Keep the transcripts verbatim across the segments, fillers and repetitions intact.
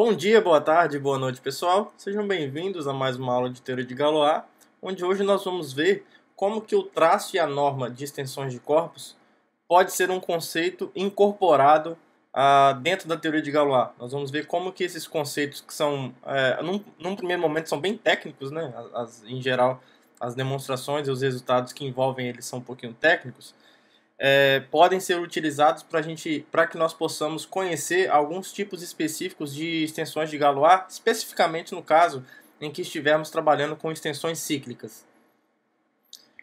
Bom dia, boa tarde, boa noite, pessoal. Sejam bem-vindos a mais uma aula de Teoria de Galois, onde hoje nós vamos ver como que o traço e a norma de extensões de corpos pode ser um conceito incorporado ah, dentro da Teoria de Galois. Nós vamos ver como que esses conceitos que são, é, num, num primeiro momento, são bem técnicos, né? As, em geral, as demonstrações e os resultados que envolvem eles são um pouquinho técnicos. É, podem ser utilizados para a gente, para que nós possamos conhecer alguns tipos específicos de extensões de Galois, especificamente no caso em que estivermos trabalhando com extensões cíclicas.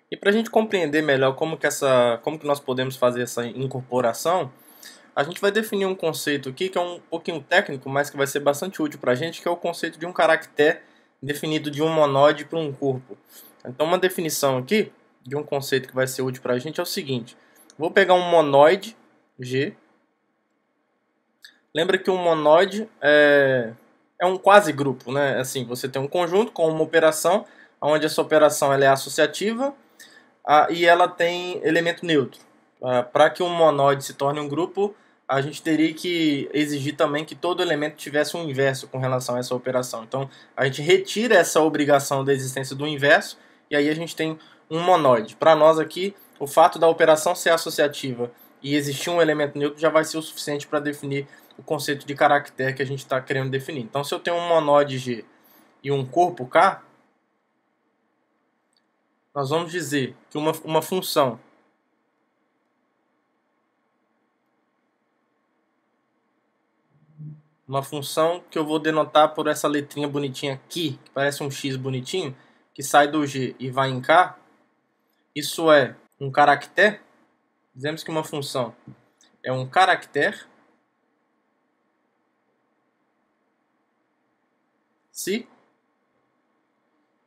E para a gente compreender melhor como que, essa, como que nós podemos fazer essa incorporação, a gente vai definir um conceito aqui que é um pouquinho técnico, mas que vai ser bastante útil para a gente, que é o conceito de um caractere definido de um monóide para um corpo. Então, uma definição aqui de um conceito que vai ser útil para a gente é o seguinte. Vou pegar um monóide, G. Lembra que um monóide é, é um quasi-grupo, né? Assim, você tem um conjunto com uma operação, onde essa operação ela é associativa a, e ela tem elemento neutro. Para que um monóide se torne um grupo, a gente teria que exigir também que todo elemento tivesse um inverso com relação a essa operação. Então, a gente retira essa obrigação da existência do inverso e aí a gente tem um monóide. Para nós aqui, o fato da operação ser associativa e existir um elemento neutro já vai ser o suficiente para definir o conceito de caractere que a gente está querendo definir. Então, se eu tenho um monóide G e um corpo K, nós vamos dizer que uma, uma função uma função que eu vou denotar por essa letrinha bonitinha aqui, que parece um X bonitinho, que sai do G e vai em K, isso é um caractere. Dizemos que uma função é um caractere se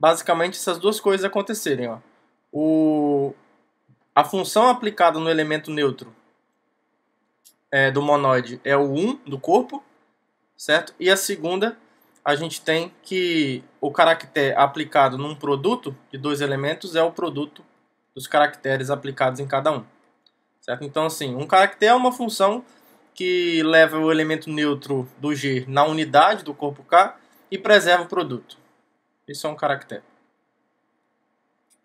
basicamente essas duas coisas acontecerem, ó. O, a função aplicada no elemento neutro é, do monóide é o um do corpo, certo? E a segunda, a gente tem que o caractere aplicado num produto de dois elementos é o produto dos caracteres aplicados em cada um, certo? Então, assim, um caractere é uma função que leva o elemento neutro do G na unidade do corpo K e preserva o produto. Isso é um caractere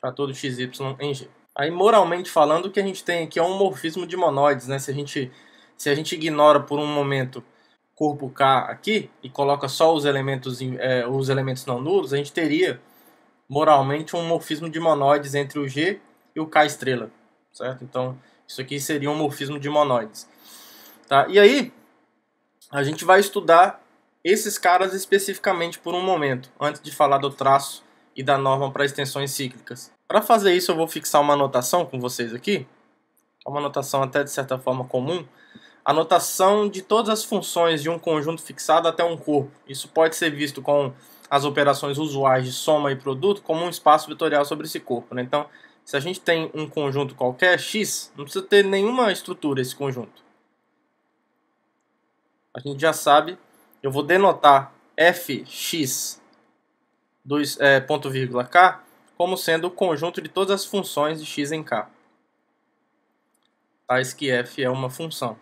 para todo xy em G. Aí, moralmente falando, o que a gente tem aqui é um morfismo de monóides, né? Se a gente, se a gente ignora por um momento corpo K aqui e coloca só os elementos, eh, os elementos não nulos, a gente teria, moralmente, um morfismo de monóides entre o G e o K estrela, certo? Então, isso aqui seria um morfismo de monóides. Tá? E aí, a gente vai estudar esses caras especificamente por um momento, antes de falar do traço e da norma para extensões cíclicas. Para fazer isso, eu vou fixar uma anotação com vocês aqui, uma anotação até de certa forma comum, a notação de todas as funções de um conjunto fixado até um corpo. Isso pode ser visto com as operações usuais de soma e produto como um espaço vetorial sobre esse corpo, né? Então, se a gente tem um conjunto qualquer, X, não precisa ter nenhuma estrutura esse conjunto. A gente já sabe, eu vou denotar Fx, dois, é, ponto vírgula K, como sendo o conjunto de todas as funções de X em K, tais que F é uma função.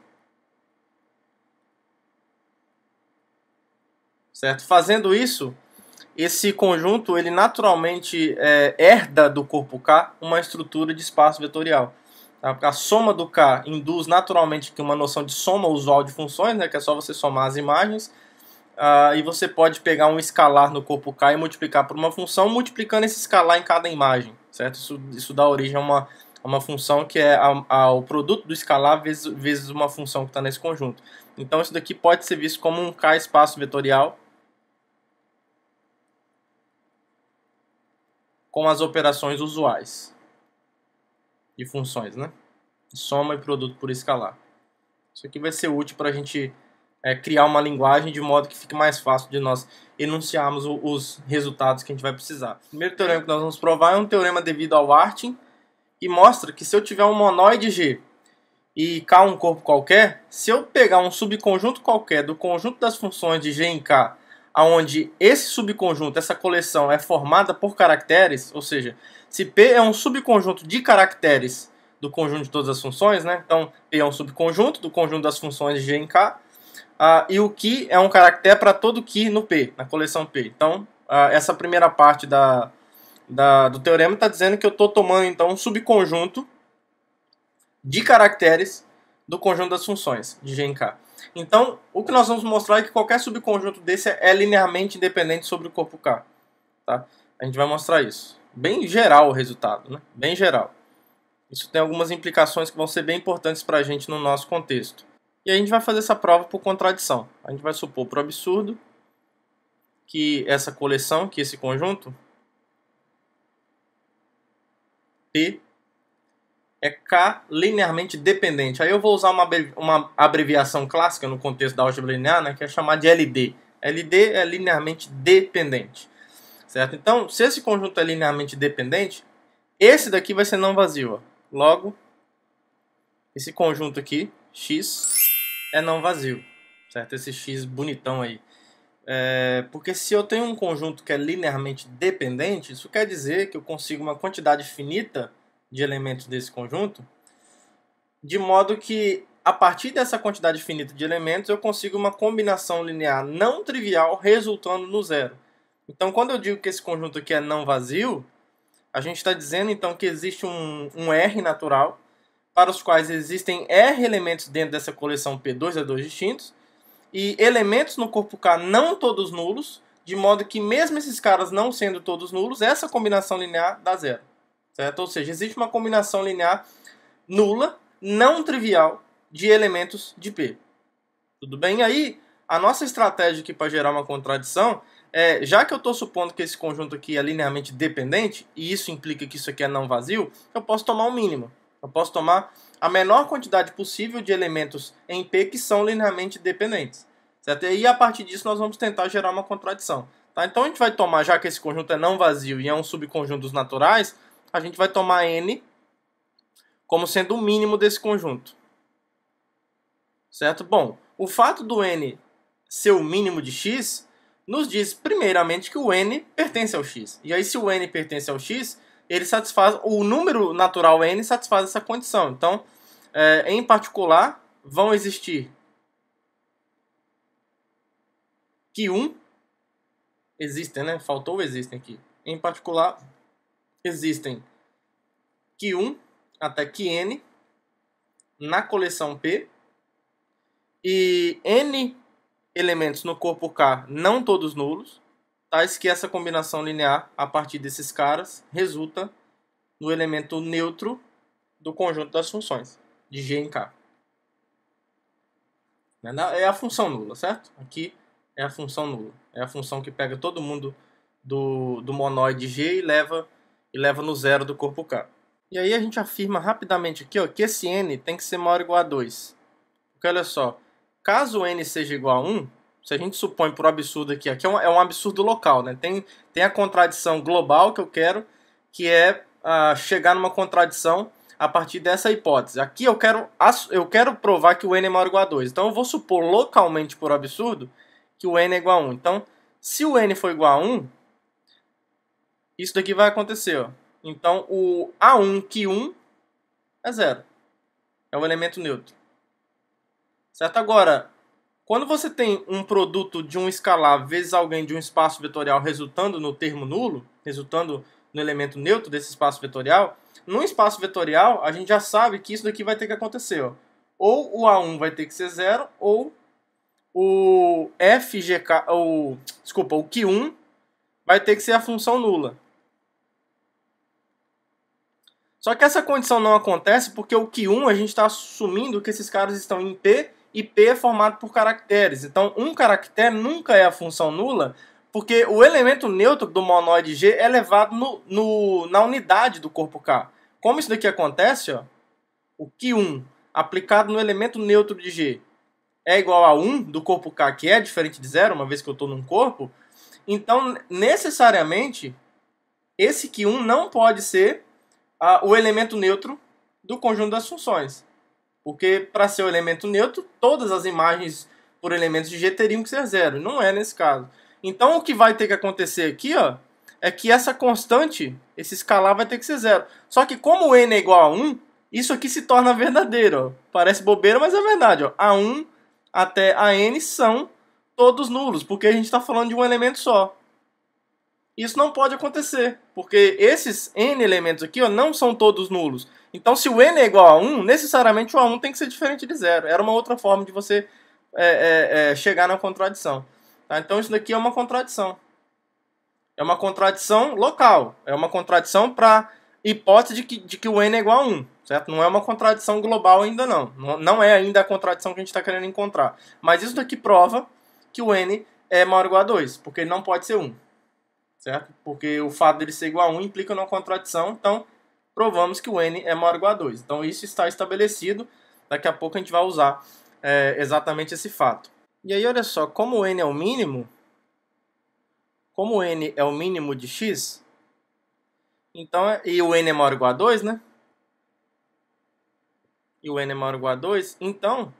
Certo? Fazendo isso, esse conjunto ele naturalmente é, herda do corpo K uma estrutura de espaço vetorial. A soma do K induz naturalmente que uma noção de soma usual de funções, né, que é só você somar as imagens, uh, e você pode pegar um escalar no corpo K e multiplicar por uma função, multiplicando esse escalar em cada imagem. Certo? Isso, isso dá origem a uma, a uma função que é a, a, o produto do escalar vezes, vezes uma função que está nesse conjunto. Então isso daqui pode ser visto como um K espaço vetorial, com as operações usuais de funções, né? Soma e produto por escalar. Isso aqui vai ser útil para a gente é, criar uma linguagem de modo que fique mais fácil de nós enunciarmos o, os resultados que a gente vai precisar. O primeiro teorema que nós vamos provar é um teorema devido ao Artin, e mostra que se eu tiver um monóide G e K um corpo qualquer, se eu pegar um subconjunto qualquer do conjunto das funções de G em K, onde esse subconjunto, essa coleção, é formada por caracteres, ou seja, se P é um subconjunto de caracteres do conjunto de todas as funções, né? Então P é um subconjunto do conjunto das funções de G em K, uh, e o que é um caractere para todo que no P, na coleção P. Então, uh, essa primeira parte da, da, do teorema está dizendo que eu estou tomando então um subconjunto de caracteres do conjunto das funções de G em K. Então, o que nós vamos mostrar é que qualquer subconjunto desse é linearmente independente sobre o corpo K. Tá? A gente vai mostrar isso. Bem geral o resultado, né? Bem geral. Isso tem algumas implicações que vão ser bem importantes para a gente no nosso contexto. E aí a gente vai fazer essa prova por contradição. A gente vai supor por absurdo que essa coleção, que esse conjunto, P, é K linearmente dependente. Aí eu vou usar uma, uma abreviação clássica no contexto da álgebra linear, né, que é chamada de L D. L D é linearmente dependente. Certo? Então, se esse conjunto é linearmente dependente, esse daqui vai ser não vazio. Ó. Logo, esse conjunto aqui, X, é não vazio. Certo? Esse X bonitão aí. É, porque se eu tenho um conjunto que é linearmente dependente, isso quer dizer que eu consigo uma quantidade finita de elementos desse conjunto, de modo que a partir dessa quantidade finita de elementos eu consigo uma combinação linear não trivial resultando no zero. Então, quando eu digo que esse conjunto aqui é não vazio, a gente está dizendo então que existe um, um R natural para os quais existem R elementos dentro dessa coleção P dois A dois distintos e elementos no corpo K não todos nulos, de modo que mesmo esses caras não sendo todos nulos, essa combinação linear dá zero. Certo? Ou seja, existe uma combinação linear nula, não trivial, de elementos de P. Tudo bem? Aí, a nossa estratégia aqui para gerar uma contradição é, já que eu estou supondo que esse conjunto aqui é linearmente dependente, e isso implica que isso aqui é não vazio, eu posso tomar um mínimo. Eu posso tomar a menor quantidade possível de elementos em P que são linearmente dependentes. Certo? E aí, a partir disso, nós vamos tentar gerar uma contradição. Tá? Então, a gente vai tomar, já que esse conjunto é não vazio e é um subconjunto dos naturais, a gente vai tomar N como sendo o mínimo desse conjunto. Certo? Bom, o fato do N ser o mínimo de X nos diz, primeiramente, que o N pertence ao X. E aí, se o N pertence ao X, ele satisfaz, o número natural N satisfaz essa condição. Então, é, em particular, vão existir que um... Existem, né? Faltou existem aqui. Em particular, existem Q um até Qn na coleção P e N elementos no corpo K não todos nulos, tais que essa combinação linear a partir desses caras resulta no elemento neutro do conjunto das funções de G em K. É a função nula, certo? Aqui é a função nula. É a função que pega todo mundo do, do monóide G e leva... e leva no zero do corpo K. E aí a gente afirma rapidamente aqui ó, que esse N tem que ser maior ou igual a dois. Porque olha só, caso N seja igual a um, se a gente supõe por absurdo aqui, aqui é um, é um absurdo local, né? Tem, tem a contradição global que eu quero, que é ah, chegar numa contradição a partir dessa hipótese. Aqui eu quero, eu quero provar que o N é maior ou igual a dois. Então eu vou supor localmente por absurdo que o N é igual a um. Então, se o N for igual a um, isso daqui vai acontecer. Ó. Então, o A um Q um é zero. É o elemento neutro. Certo? Agora, quando você tem um produto de um escalar vezes alguém de um espaço vetorial resultando no termo nulo, resultando no elemento neutro desse espaço vetorial, num espaço vetorial, a gente já sabe que isso daqui vai ter que acontecer. Ó. Ou o A um vai ter que ser zero, ou o F G K, ou, desculpa, o Q um vai ter que ser a função nula. Só que essa condição não acontece porque o Q um a gente está assumindo que esses caras estão em P e P é formado por caracteres. Então, um caractere nunca é a função nula porque o elemento neutro do monóide G é elevado no, no, na unidade do corpo K. Como isso daqui acontece, ó, o Q um aplicado no elemento neutro de G é igual a um do corpo K, que é diferente de zero, uma vez que eu estou num corpo. Então, necessariamente, esse Q um não pode ser ah, o elemento neutro do conjunto das funções. Porque, para ser o elemento neutro, todas as imagens por elementos de G teriam que ser zero. Não é nesse caso. Então, o que vai ter que acontecer aqui ó, é que essa constante, esse escalar, vai ter que ser zero. Só que, como o N é igual a um, isso aqui se torna verdadeiro. Ó. Parece bobeira, mas é verdade. Ó. A um até a n são todos nulos, porque a gente está falando de um elemento só. Isso não pode acontecer, porque esses n elementos aqui ó, não são todos nulos. Então, se o n é igual a um, necessariamente o a um tem que ser diferente de zero. Era uma outra forma de você é, é, é, chegar na contradição. Tá? Então, isso daqui é uma contradição. É uma contradição local. É uma contradição para hipótese de que, de que o n é igual a um. Certo? Não é uma contradição global ainda não. Não é ainda a contradição que a gente está querendo encontrar. Mas isso daqui prova que o n é maior ou igual a dois, porque ele não pode ser um. Certo? Porque o fato dele ser igual a um implica uma contradição, então provamos que o n é maior ou igual a dois. Então isso está estabelecido, daqui a pouco a gente vai usar é, exatamente esse fato. E aí olha só, como o n é o mínimo, como o n é o mínimo de x, então, e o n é maior ou igual a dois, né? E o n é maior ou igual a dois, então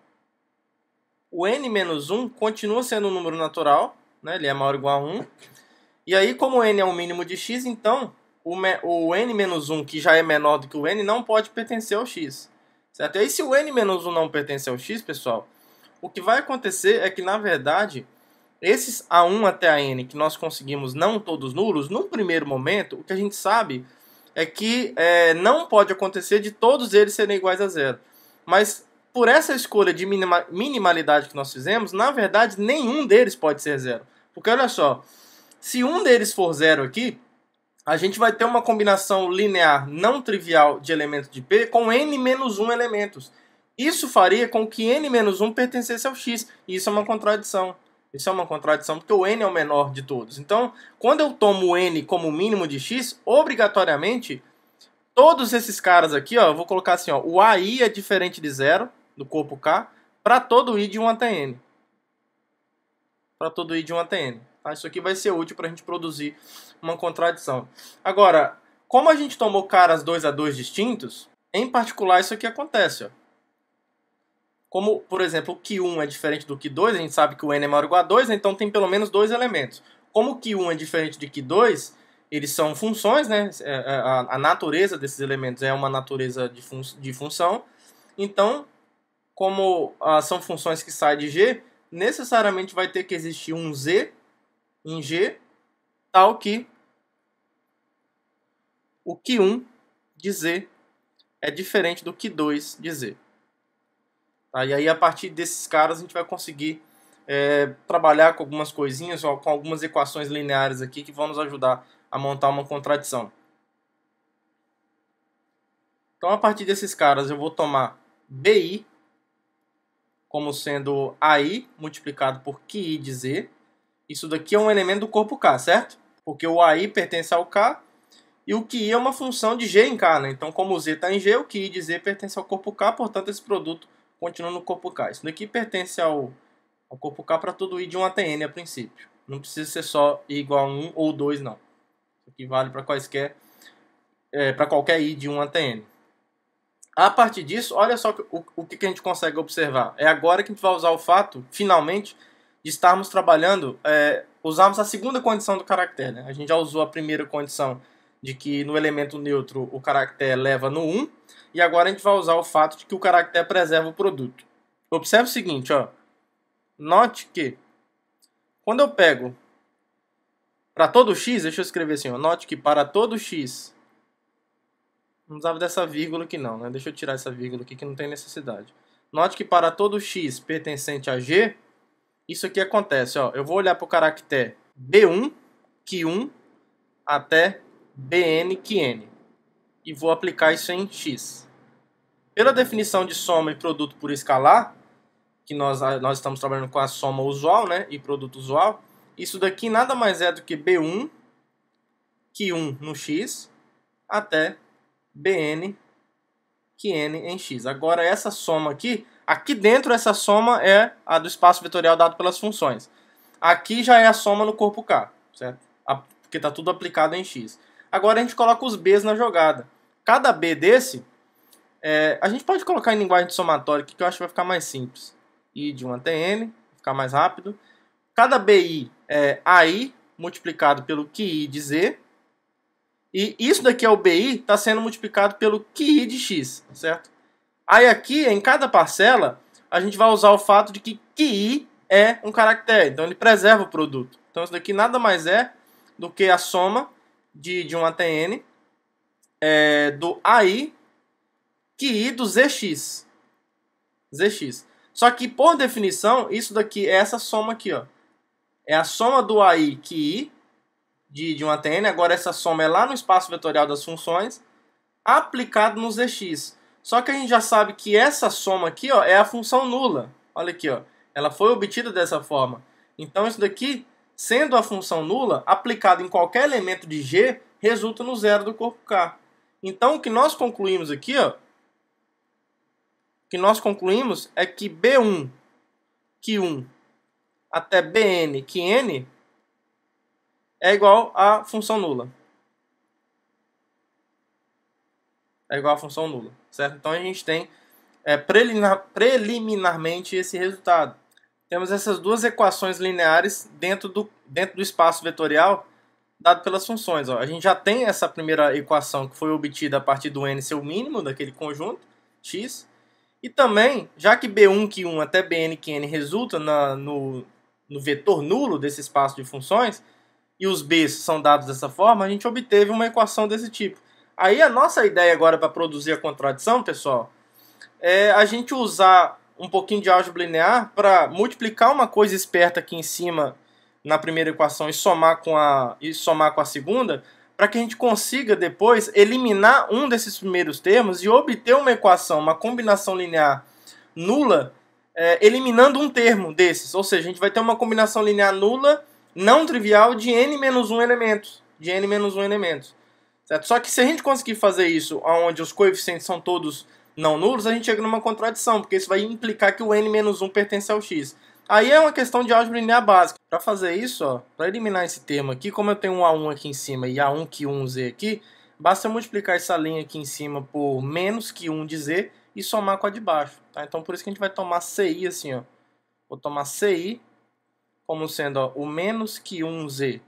o n menos um continua sendo um número natural, né? Ele é maior ou igual a um. E aí, como o n é o mínimo de x, então o, o n menos um, que já é menor do que o n, não pode pertencer ao x. Certo? E aí, se o n menos um não pertence ao x, pessoal, o que vai acontecer é que, na verdade, esses a um até a n que nós conseguimos não todos nulos, num primeiro momento, o que a gente sabe é que é, não pode acontecer de todos eles serem iguais a zero. Mas, por essa escolha de minima, minimalidade que nós fizemos, na verdade, nenhum deles pode ser zero. Porque, olha só... Se um deles for zero aqui, a gente vai ter uma combinação linear não trivial de elementos de P com n menos um elementos. Isso faria com que n menos um pertencesse ao x. E isso é uma contradição. Isso é uma contradição porque o n é o menor de todos. Então, quando eu tomo o n como mínimo de x, obrigatoriamente, todos esses caras aqui, ó, eu vou colocar assim, ó, o a i é diferente de zero, do corpo K, para todo i de um até n. Para todo i de um até n. Tá, isso aqui vai ser útil para a gente produzir uma contradição. Agora, como a gente tomou caras dois a dois distintos, em particular isso aqui acontece. Ó. Como, por exemplo, o Q um é diferente do Q dois, a gente sabe que o n é maior ou igual a dois, então tem pelo menos dois elementos. Como o Q um é diferente de Q dois, eles são funções, né? A natureza desses elementos é uma natureza de, fun de função. Então, como ah, são funções que saem de G, necessariamente vai ter que existir um Z em G, tal que o Q um de Z é diferente do Q dois de Z. Tá? E aí, a partir desses caras, a gente vai conseguir é, trabalhar com algumas coisinhas, com algumas equações lineares aqui que vão nos ajudar a montar uma contradição. Então, a partir desses caras, eu vou tomar B I como sendo A I multiplicado por Q I de Z. Isso daqui é um elemento do corpo K, certo? Porque o A I pertence ao K e o Q I é uma função de G em K, né? Então, como o Z está em G, o Q I de Z pertence ao corpo K, portanto, esse produto continua no corpo K. Isso daqui pertence ao, ao corpo K para todo I de um até N a princípio. Não precisa ser só I igual a um ou dois, não. Isso aqui vale para quaisquer, é, para qualquer I de um até N. A partir disso, olha só o, o que a gente consegue observar. É agora que a gente vai usar o fato, finalmente, de estarmos trabalhando, é, usarmos a segunda condição do caractere. Né? A gente já usou a primeira condição de que no elemento neutro o caractere leva no um, e agora a gente vai usar o fato de que o caractere preserva o produto. Observe o seguinte, ó. Note que quando eu pego para todo x, deixa eu escrever assim, ó, note que para todo x, não usava dessa vírgula aqui não, né? Deixa eu tirar essa vírgula aqui que não tem necessidade. Note que para todo x pertencente a G, isso aqui acontece, ó, eu vou olhar para o caractere B um, Q um, até Bn, Qn. E vou aplicar isso em x. Pela definição de soma e produto por escalar, que nós, nós estamos trabalhando com a soma usual, né, e produto usual, isso daqui nada mais é do que B um, Q um no x, até Bn, Qn em x. Agora essa soma aqui... Aqui dentro, essa soma é a do espaço vetorial dado pelas funções. Aqui já é a soma no corpo K, certo? Porque está tudo aplicado em x. Agora a gente coloca os b's na jogada. Cada b desse, é, a gente pode colocar em linguagem de somatório, que eu acho que vai ficar mais simples. I de um até n, ficar mais rápido. Cada bi é ai multiplicado pelo Qi de z. E isso daqui é o bi, está sendo multiplicado pelo Qi de x, certo? Aí aqui, em cada parcela, a gente vai usar o fato de que Q I é um caractere. Então, ele preserva o produto. Então, isso daqui nada mais é do que a soma de, de um A T N é, do A I, Q I do Z X. Z X. Só que, por definição, isso daqui é essa soma aqui, ó. É a soma do A I, Q I, de, de um A T N. Agora, essa soma é lá no espaço vetorial das funções, aplicado no Z X. Só que a gente já sabe que essa soma aqui, ó, é a função nula. Olha aqui, ó. Ela foi obtida dessa forma. Então, isso daqui, sendo a função nula, aplicada em qualquer elemento de G, resulta no zero do corpo K. Então, o que nós concluímos aqui, ó, que nós concluímos é que B um, Q um, até B N, Q N, é igual à função nula. É igual à função nula, certo? Então, a gente tem é, preliminar, preliminarmente esse resultado. Temos essas duas equações lineares dentro do, dentro do espaço vetorial dado pelas funções. Ó. A gente já tem essa primeira equação que foi obtida a partir do N ser o mínimo daquele conjunto, X. E também, já que B um, Q um até B N, Q N resulta na, no, no vetor nulo desse espaço de funções, e os Bs são dados dessa forma, a gente obteve uma equação desse tipo. Aí a nossa ideia agora para produzir a contradição, pessoal, é a gente usar um pouquinho de álgebra linear para multiplicar uma coisa esperta aqui em cima na primeira equação e somar com a, e somar com a segunda, para que a gente consiga depois eliminar um desses primeiros termos e obter uma equação, uma combinação linear nula, é, eliminando um termo desses. Ou seja, a gente vai ter uma combinação linear nula, não trivial, de n menos um elementos. De n menos um elementos. Certo? Só que se a gente conseguir fazer isso, onde os coeficientes são todos não nulos, a gente chega numa contradição, porque isso vai implicar que o n menos um pertence ao x. Aí é uma questão de álgebra linear básica. Para fazer isso, para eliminar esse termo aqui, como eu tenho um A um aqui em cima e A um Q um Z aqui, basta multiplicar essa linha aqui em cima por menos Q um de Z e somar com a de baixo. Tá? Então, por isso que a gente vai tomar C I assim. Ó. Vou tomar C I como sendo ó, o menos Q um Z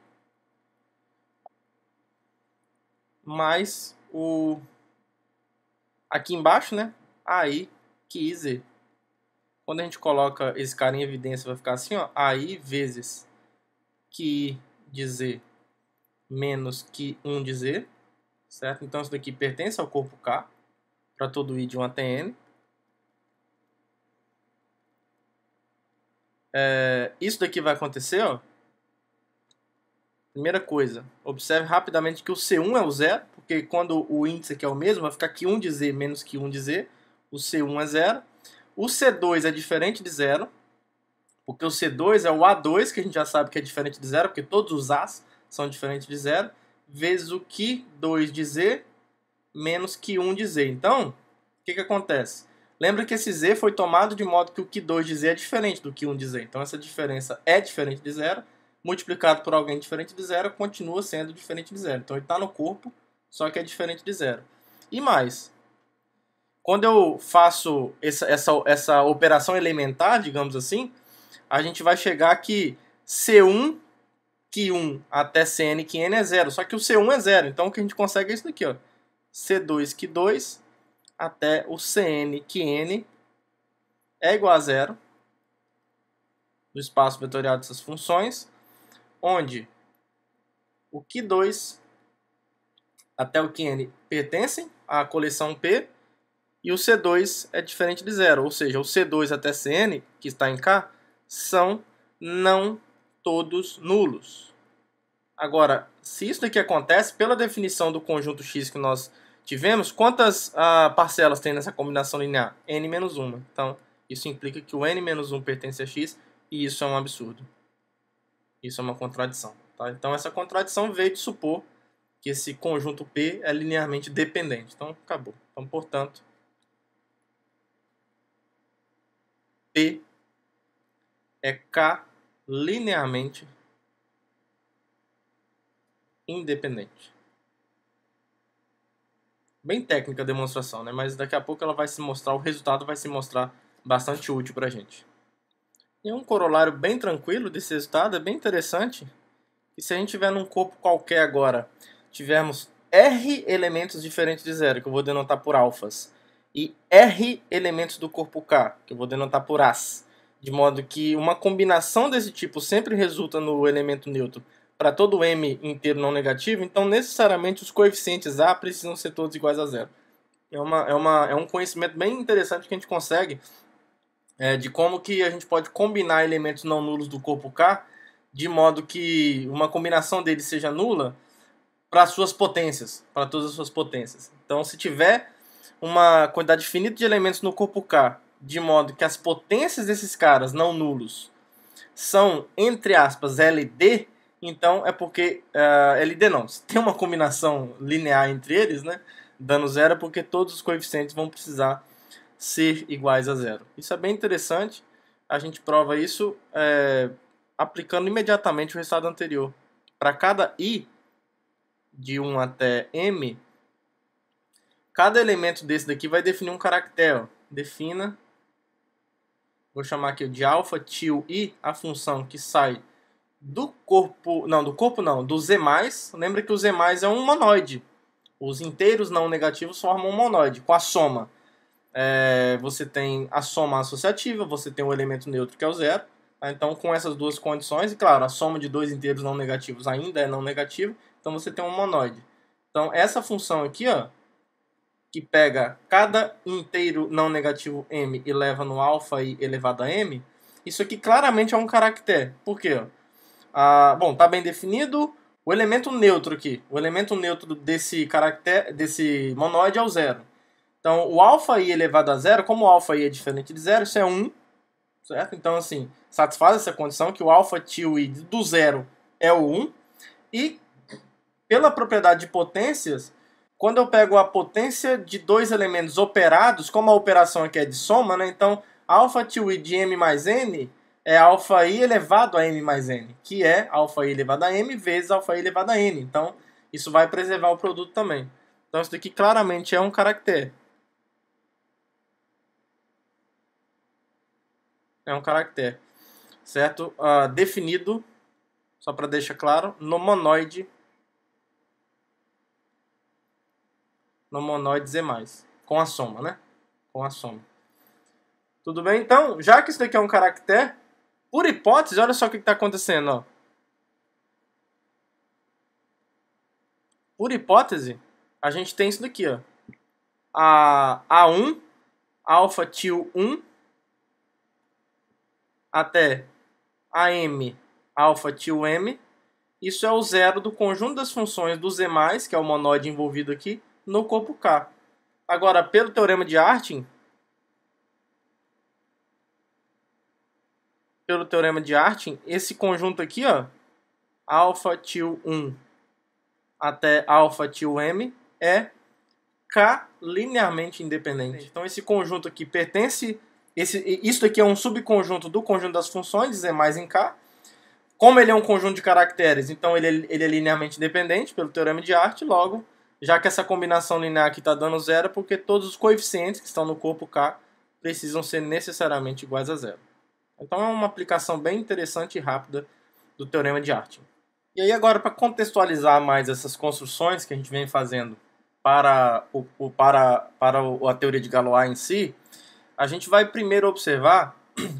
mais o... aqui embaixo, né? A I Q I Z. Quando a gente coloca esse cara em evidência, vai ficar assim, ó, A I vezes Q I de Z menos Q um de Z, certo? Então, isso daqui pertence ao corpo K, para todo I de um A T N. É, isso daqui vai acontecer, ó. Primeira coisa, observe rapidamente que o C um é o zero, porque quando o índice aqui é o mesmo, vai ficar Q um de Z menos Q um de Z, o C um é zero. O C dois é diferente de zero, porque o C dois é o A dois, que a gente já sabe que é diferente de zero, porque todos os As são diferentes de zero, vezes o Q dois de Z menos Q um de Z. Então, o que, que acontece? Lembra que esse Z foi tomado de modo que o Q dois de Z é diferente do Q um de Z. Então, essa diferença é diferente de zero, multiplicado por alguém diferente de zero, continua sendo diferente de zero. Então, ele está no corpo, só que é diferente de zero. E mais... Quando eu faço essa, essa, essa operação elementar, digamos assim, a gente vai chegar que C um, Q um até C N, Q N é zero. Só que o C um é zero. Então, o que a gente consegue é isso daqui. Ó. C dois, Q dois até o C N, Q N é igual a zero. Do espaço vetorial dessas funções. Onde o Q dois até o Q N pertencem à coleção P. E o C dois é diferente de zero, ou seja, o C dois até C N, que está em K, são não todos nulos. Agora, se isso daqui acontece, pela definição do conjunto X que nós tivemos, quantas ah, parcelas tem nessa combinação linear? N menos um. Então, isso implica que o N menos um pertence a X, e isso é um absurdo. Isso é uma contradição. Tá? Então, essa contradição veio de supor que esse conjunto P é linearmente dependente. Então, acabou. Então, portanto... P é K linearmente independente. Bem técnica a demonstração, né? Mas daqui a pouco ela vai se mostrar, o resultado vai se mostrar bastante útil para a gente. E um corolário bem tranquilo desse resultado é bem interessante. E se a gente tiver num corpo qualquer agora, tivermos R elementos diferentes de zero, que eu vou denotar por alfas, e R elementos do corpo K, que eu vou denotar por as, de modo que uma combinação desse tipo sempre resulta no elemento neutro para todo M inteiro não negativo, então necessariamente os coeficientes A precisam ser todos iguais a zero. É, uma, é, uma, é um conhecimento bem interessante que a gente consegue é, de como que a gente pode combinar elementos não nulos do corpo K de modo que uma combinação deles seja nula para suas potências, para todas as suas potências. Então, se tiver uma quantidade finita de elementos no corpo K, de modo que as potências desses caras não nulos são, entre aspas, L D, então é porque... Uh, L D não, se tem uma combinação linear entre eles, né, dando zero, é porque todos os coeficientes vão precisar ser iguais a zero. Isso é bem interessante, a gente prova isso é, aplicando imediatamente o resultado anterior. Para cada i, de um até m, cada elemento desse daqui vai definir um caractere. Ó. Defina... Vou chamar aqui de alfa, til i, a função que sai do corpo... Não, do corpo não, do Z mais. Lembra que o Z mais é um monoide. Os inteiros não negativos formam um monoide. Com a soma, é, você tem a soma associativa, você tem o elemento neutro que é o zero. Tá? Então, com essas duas condições, e claro, a soma de dois inteiros não negativos ainda é não negativo, então você tem um monoide. Então, essa função aqui, ó, que pega cada inteiro não negativo m e leva no alfa i elevado a m, isso aqui claramente é um caractere. Por quê? Ah, bom, está bem definido o elemento neutro aqui. O elemento neutro desse caractere, desse monoide é o zero. Então, o alfa i elevado a zero, como o alfa i é diferente de zero, isso é um, certo? Então, assim, satisfaz essa condição que o alfa til i do zero é o um. E, pela propriedade de potências... Quando eu pego a potência de dois elementos operados, como a operação aqui é de soma, né? Então alfa til i de m mais n é alfa i elevado a m mais n, que é alfa i elevado a m vezes alfa i elevado a n. Então isso vai preservar o produto também. Então isso daqui claramente é um caractere. É um caractere, certo? Uh, definido, só para deixar claro, no monoide. No monoide Z mais, com a soma, né? Com a soma. Tudo bem? Então, já que isso daqui é um caractere, por hipótese, olha só o que está acontecendo, ó. Por hipótese, a gente tem isso daqui, ó. A A1, alfa til um, até A M, alfa til M. Isso é o zero do conjunto das funções do Z mais, que é o monoide envolvido aqui, no corpo K. Agora, pelo teorema de Artin, pelo teorema de Artin, esse conjunto aqui, ó, alfa til um até alfa til m é K linearmente independente. Então esse conjunto aqui pertence, esse, isso aqui é um subconjunto do conjunto das funções, Z mais em K. Como ele é um conjunto de caracteres, então ele, ele é linearmente independente pelo teorema de Artin, logo, já que essa combinação linear aqui está dando zero, porque todos os coeficientes que estão no corpo K precisam ser necessariamente iguais a zero. Então é uma aplicação bem interessante e rápida do Teorema de Artin. E aí agora, para contextualizar mais essas construções que a gente vem fazendo para, o, o, para, para a teoria de Galois em si, a gente vai primeiro observar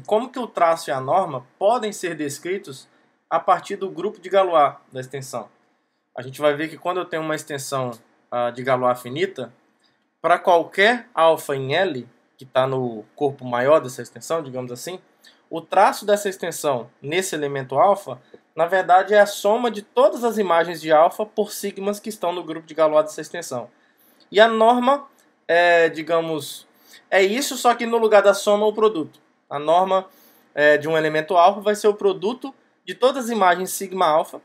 como que o traço e a norma podem ser descritos a partir do grupo de Galois da extensão. A gente vai ver que quando eu tenho uma extensão de Galois finita, para qualquer alfa em L, que está no corpo maior dessa extensão, digamos assim, o traço dessa extensão nesse elemento alfa, na verdade, é a soma de todas as imagens de alfa por sigmas que estão no grupo de Galois dessa extensão. E a norma, é, digamos, é isso, só que no lugar da soma, o produto. A norma é, de um elemento alfa vai ser o produto de todas as imagens sigma alfa,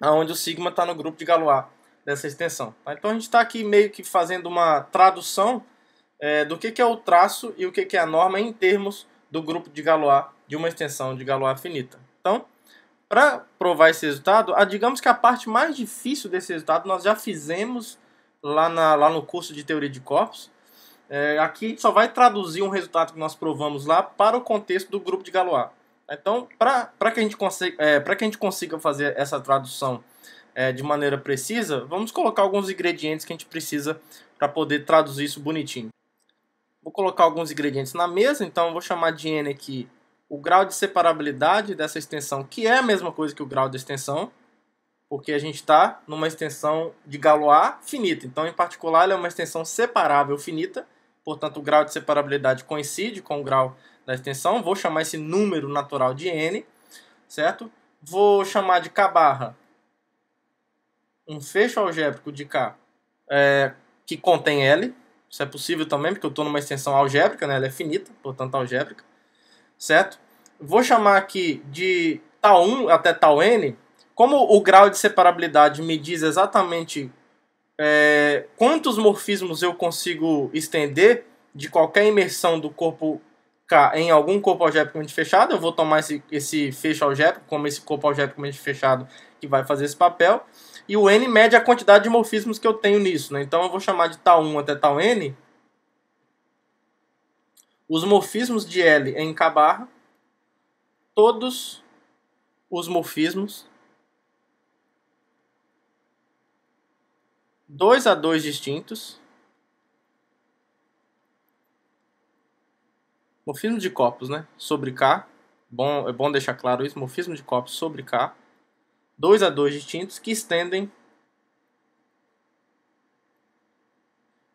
onde o sigma está no grupo de Galois dessa extensão. Então a gente está aqui meio que fazendo uma tradução é, do que, que é o traço e o que, que é a norma em termos do grupo de Galois, de uma extensão de Galois finita. Então, para provar esse resultado, ah, digamos que a parte mais difícil desse resultado nós já fizemos lá, na, lá no curso de Teoria de Corpos. É, aqui a gente só vai traduzir um resultado que nós provamos lá para o contexto do grupo de Galois. Então, para que a gente consiga, é, para que a gente consiga fazer essa tradução é, de maneira precisa, vamos colocar alguns ingredientes que a gente precisa para poder traduzir isso bonitinho. Vou colocar alguns ingredientes na mesa, então eu vou chamar de n aqui o grau de separabilidade dessa extensão, que é a mesma coisa que o grau da extensão, porque a gente está numa extensão de Galois finita. Então, em particular, ela é uma extensão separável finita, portanto, o grau de separabilidade coincide com o grau da extensão. Vou chamar esse número natural de n, certo? Vou chamar de K barra um fecho algébrico de K é, que contém L. Isso é possível também, porque eu estou numa extensão algébrica, né? Ela é finita, portanto algébrica, certo? Vou chamar aqui de tal um até tal n. Como o grau de separabilidade me diz exatamente é, quantos morfismos eu consigo estender de qualquer imersão do corpo K em algum corpo algebricamente fechado, eu vou tomar esse, esse fecho algébrico como esse corpo algebricamente fechado que vai fazer esse papel. E o n mede a quantidade de morfismos que eu tenho nisso, né? Então eu vou chamar de tal um até tal n os morfismos de L em K barra, todos os morfismos dois a dois distintos, morfismo de corpos, né? Sobre K, bom, é bom deixar claro isso, morfismo de corpos sobre K, dois a dois distintos, que estendem.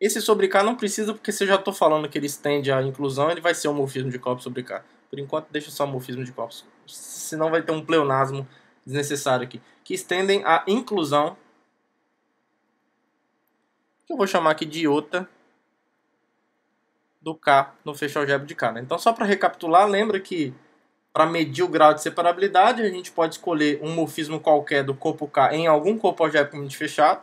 Esse sobre K não precisa, porque se eu já estou falando que ele estende a inclusão, ele vai ser um morfismo de corpos sobre K. Por enquanto, deixa só o morfismo de corpos, senão vai ter um pleonasmo desnecessário aqui. Que estendem a inclusão, que eu vou chamar aqui de iota do K no fecho algébrico de K, né? Então, só para recapitular, lembra que para medir o grau de separabilidade, a gente pode escolher um morfismo qualquer do corpo K em algum corpo algebricamente fechado,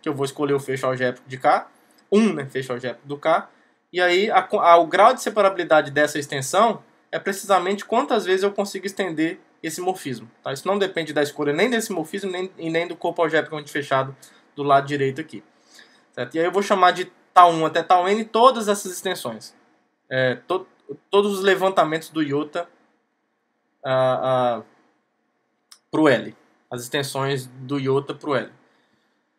que eu vou escolher o fecho algébrico de K, um, né, fecho algébrico do K, e aí a, a, o grau de separabilidade dessa extensão é precisamente quantas vezes eu consigo estender esse morfismo. Tá? Isso não depende da escolha nem desse morfismo nem, e nem do corpo algebricamente fechado do lado direito aqui. Certo? E aí eu vou chamar de tal um até tal n todas essas extensões, é, to, todos os levantamentos do iota Uh, uh, para o L, as extensões do iota para o L.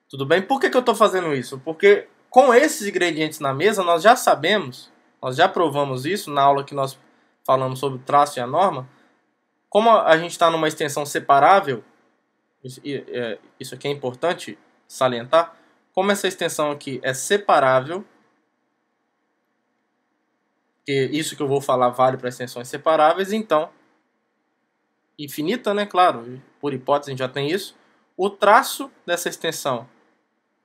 Tudo bem? Por que, que eu estou fazendo isso? Porque com esses ingredientes na mesa, nós já sabemos, nós já provamos isso na aula que nós falamos sobre o traço e a norma, como a gente está numa extensão separável, isso, é, isso aqui é importante salientar, como essa extensão aqui é separável, porque isso que eu vou falar vale para extensões separáveis, então infinita, né? Claro, por hipótese a gente já tem isso. O traço dessa extensão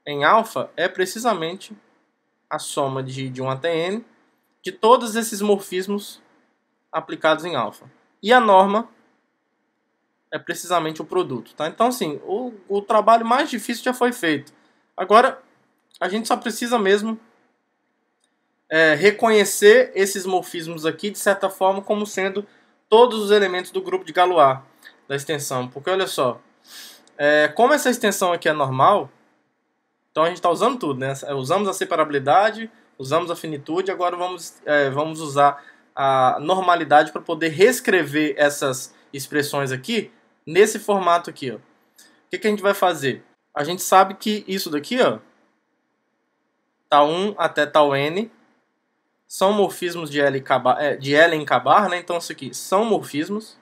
em alfa é precisamente a soma de, de um até n de todos esses morfismos aplicados em alfa. E a norma é precisamente o produto. Tá? Então, assim, o, o trabalho mais difícil já foi feito. Agora, a gente só precisa mesmo é, reconhecer esses morfismos aqui, de certa forma, como sendo todos os elementos do grupo de Galois da extensão, porque olha só, é, como essa extensão aqui é normal, então a gente está usando tudo, né? Usamos a separabilidade, usamos a finitude, agora vamos, é, vamos usar a normalidade para poder reescrever essas expressões aqui nesse formato aqui, ó. O que, que a gente vai fazer? A gente sabe que isso daqui, ó, tal um até tal n, são morfismos de L, de L em K barra, né? Então isso aqui são morfismos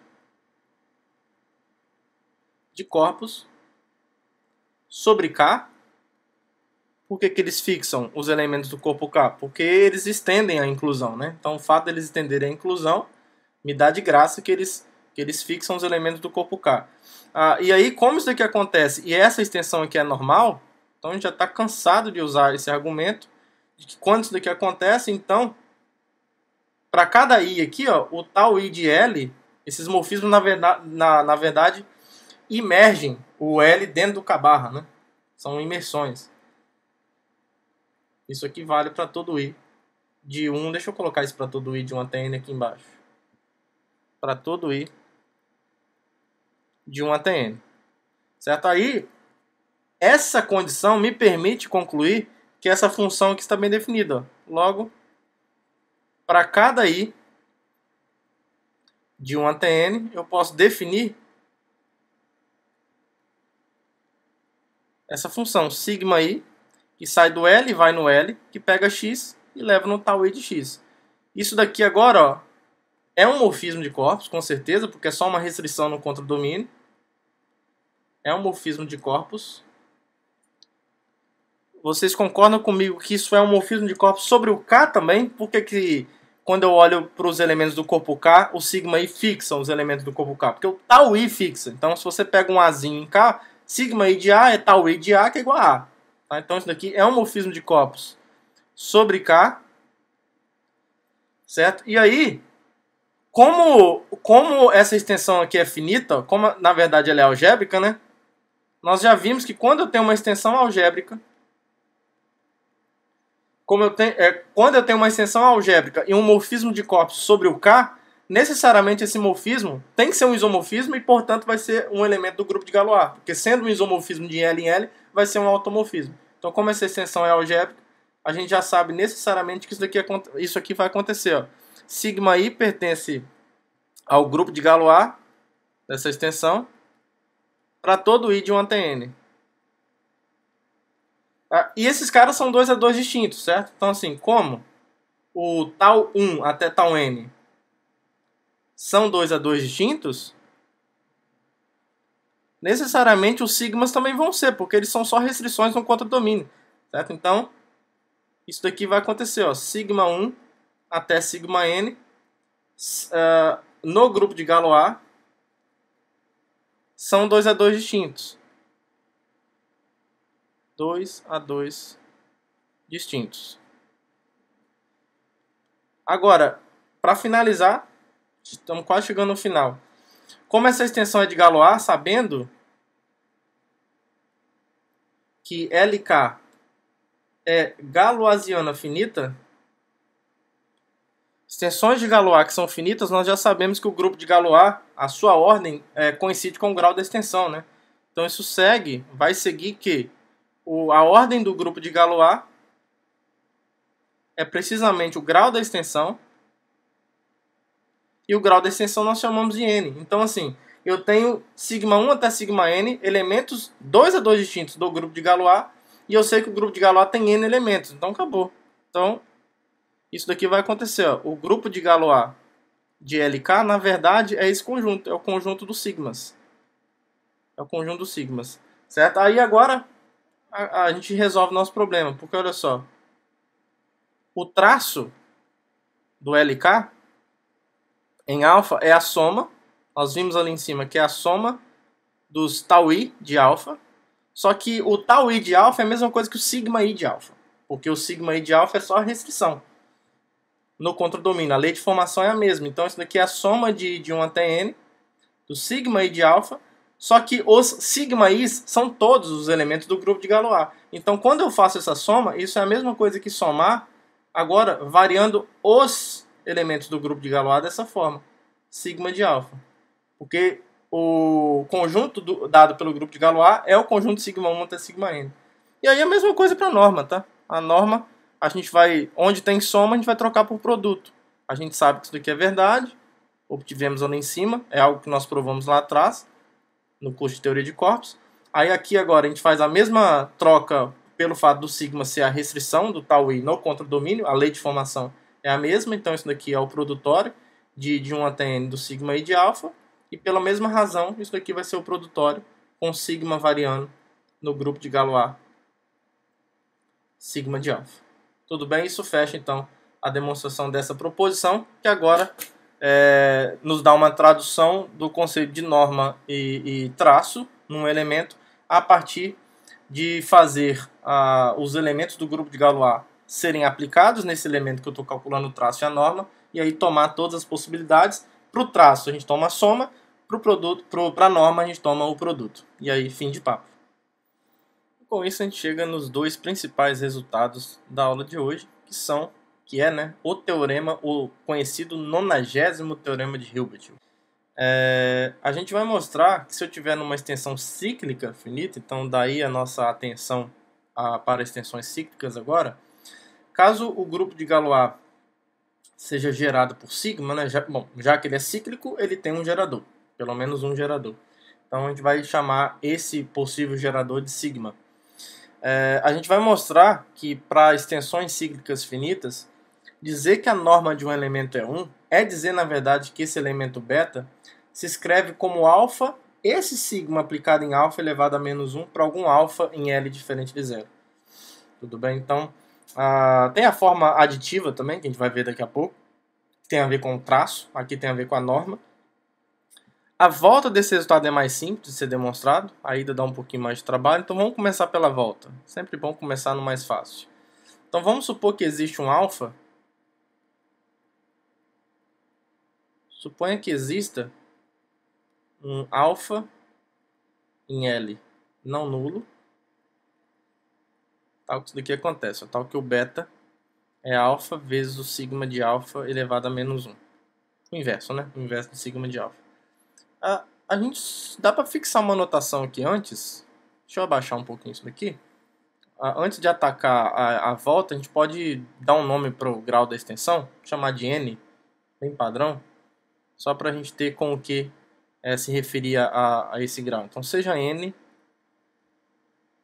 de corpos sobre K. Por que, que eles fixam os elementos do corpo K? Porque eles estendem a inclusão, né? Então o fato de eles estenderem a inclusão me dá de graça que eles, que eles fixam os elementos do corpo K. Ah, e aí, como isso aqui acontece e essa extensão aqui é normal, então a gente já está cansado de usar esse argumento, de que quando isso daqui acontece, então, para cada i aqui, ó, o tal i de L, esses morfismos, na verdade, na, na verdade imergem o L dentro do K barra, né? São imersões. Isso aqui vale para todo i de um. Deixa eu colocar isso para todo i de um até n aqui embaixo. Para todo i de um até n. Certo? Aí, essa condição me permite concluir que essa função aqui está bem definida. Ó. Logo, para cada i de um até n, eu posso definir essa função sigma i, que sai do L e vai no L, que pega x e levo no tauê de x. Isso daqui agora, ó, é um morfismo de corpos, com certeza, porque é só uma restrição no contradomínio. É um morfismo de corpos. Vocês concordam comigo que isso é um morfismo de corpos sobre o K também? Por que que quando eu olho para os elementos do corpo K, o sigma I fixam os elementos do corpo K? Porque o tau I fixa. Então, se você pega um Azinho em K, sigma I de A é tau I de A, que é igual a A. Tá? Então, isso daqui é um morfismo de corpos sobre K. Certo? E aí, como, como essa extensão aqui é finita, como na verdade ela é algébrica, né? Nós já vimos que quando eu tenho uma extensão algébrica, Como eu tenho, é, quando eu tenho uma extensão algébrica e um morfismo de corpos sobre o K, necessariamente esse morfismo tem que ser um isomorfismo e, portanto, vai ser um elemento do grupo de Galois. Porque sendo um isomorfismo de L em L, vai ser um automorfismo. Então, como essa extensão é algébrica, a gente já sabe necessariamente que isso, daqui é, isso aqui vai acontecer. Ó. Sigma I pertence ao grupo de Galois, dessa extensão, para todo I de um T N. Ah, e esses caras são dois a dois distintos, certo? Então, assim, como o tau um até tau n são dois a dois distintos, necessariamente os sigmas também vão ser, porque eles são só restrições no contradomínio, certo? Então, isso daqui vai acontecer, ó, sigma um até sigma n uh, no grupo de Galois são dois a dois distintos. dois a dois distintos. Agora, para finalizar, estamos quase chegando no final. Como essa extensão é de Galois, sabendo que L K é galoisiana finita, extensões de Galois que são finitas, nós já sabemos que o grupo de Galois, a sua ordem, é, coincide com o grau da extensão, né? Então isso segue, vai seguir que a ordem do grupo de Galois é precisamente o grau da extensão, e o grau da extensão nós chamamos de n. Então, assim, eu tenho sigma um até sigma n, elementos dois a dois distintos do grupo de Galois, e eu sei que o grupo de Galois tem n elementos, então acabou. Então, isso daqui vai acontecer. Ó. O grupo de Galois de L K, na verdade, é esse conjunto, é o conjunto dos sigmas. É o conjunto dos sigmas, certo? Aí agora A, a gente resolve o nosso problema, porque olha só, o traço do L K em alfa é a soma, nós vimos ali em cima que é a soma dos tau i de alfa, só que o tau i de alfa é a mesma coisa que o sigma i de alfa, porque o sigma i de alfa é só a restrição no contradomínio, a lei de formação é a mesma, então isso daqui é a soma de, de um até n, do sigma i de alfa. Só que os sigma i's são todos os elementos do grupo de Galois. Então, quando eu faço essa soma, isso é a mesma coisa que somar, agora variando os elementos do grupo de Galois dessa forma. Sigma de alfa. Porque o conjunto do, dado pelo grupo de Galois é o conjunto sigma um até sigma n. E aí a mesma coisa para a norma, tá? A norma, a gente vai, onde tem soma, a gente vai trocar por produto. A gente sabe que isso daqui é verdade, obtivemos ali em cima, é algo que nós provamos lá atrás, no curso de Teoria de Corpos. Aí aqui agora a gente faz a mesma troca pelo fato do sigma ser a restrição do tau i no contradomínio, a lei de formação é a mesma, então isso daqui é o produtório de, de um até n do sigma i de alfa, e pela mesma razão isso daqui vai ser o produtório com sigma variando no grupo de Galois sigma de alfa. Tudo bem? Isso fecha então a demonstração dessa proposição, que agora É, nos dá uma tradução do conceito de norma e, e traço num elemento a partir de fazer ah, os elementos do grupo de Galois serem aplicados nesse elemento que eu estou calculando o traço e a norma, e aí tomar todas as possibilidades. Para o traço a gente toma a soma, para a norma a gente toma o produto. E aí, fim de papo. Com isso a gente chega nos dois principais resultados da aula de hoje, que são que é né, o teorema, o conhecido nonagésimo teorema de Hilbert. É, a gente vai mostrar que se eu tiver numa extensão cíclica finita, então daí a nossa atenção a, para extensões cíclicas agora, caso o grupo de Galois seja gerado por sigma, né, já, bom, já que ele é cíclico, ele tem um gerador, pelo menos um gerador. Então a gente vai chamar esse possível gerador de sigma. É, a gente vai mostrar que para extensões cíclicas finitas, dizer que a norma de um elemento é um é dizer, na verdade, que esse elemento beta se escreve como alfa, esse sigma aplicado em alfa elevado a menos um para algum alfa em L diferente de zero. Tudo bem? Então, a, tem a forma aditiva também, que a gente vai ver daqui a pouco, que tem a ver com o traço, aqui tem a ver com a norma. A volta desse resultado é mais simples de ser demonstrado, a ida dá um pouquinho mais de trabalho, então vamos começar pela volta. Sempre bom começar no mais fácil. Então vamos supor que existe um alfa. Suponha que exista um alfa em L não nulo, tal que isso daqui acontece, tal que o beta é alfa vezes o sigma de alfa elevado a menos um. O inverso, né? O inverso do sigma de alfa. A, a gente dá para fixar uma anotação aqui antes. Deixa eu abaixar um pouquinho isso daqui. A, antes de atacar a, a volta, a gente pode dar um nome para o grau da extensão, chamar de N, bem padrão, só para a gente ter com o que é, se referir a, a esse grau. Então seja N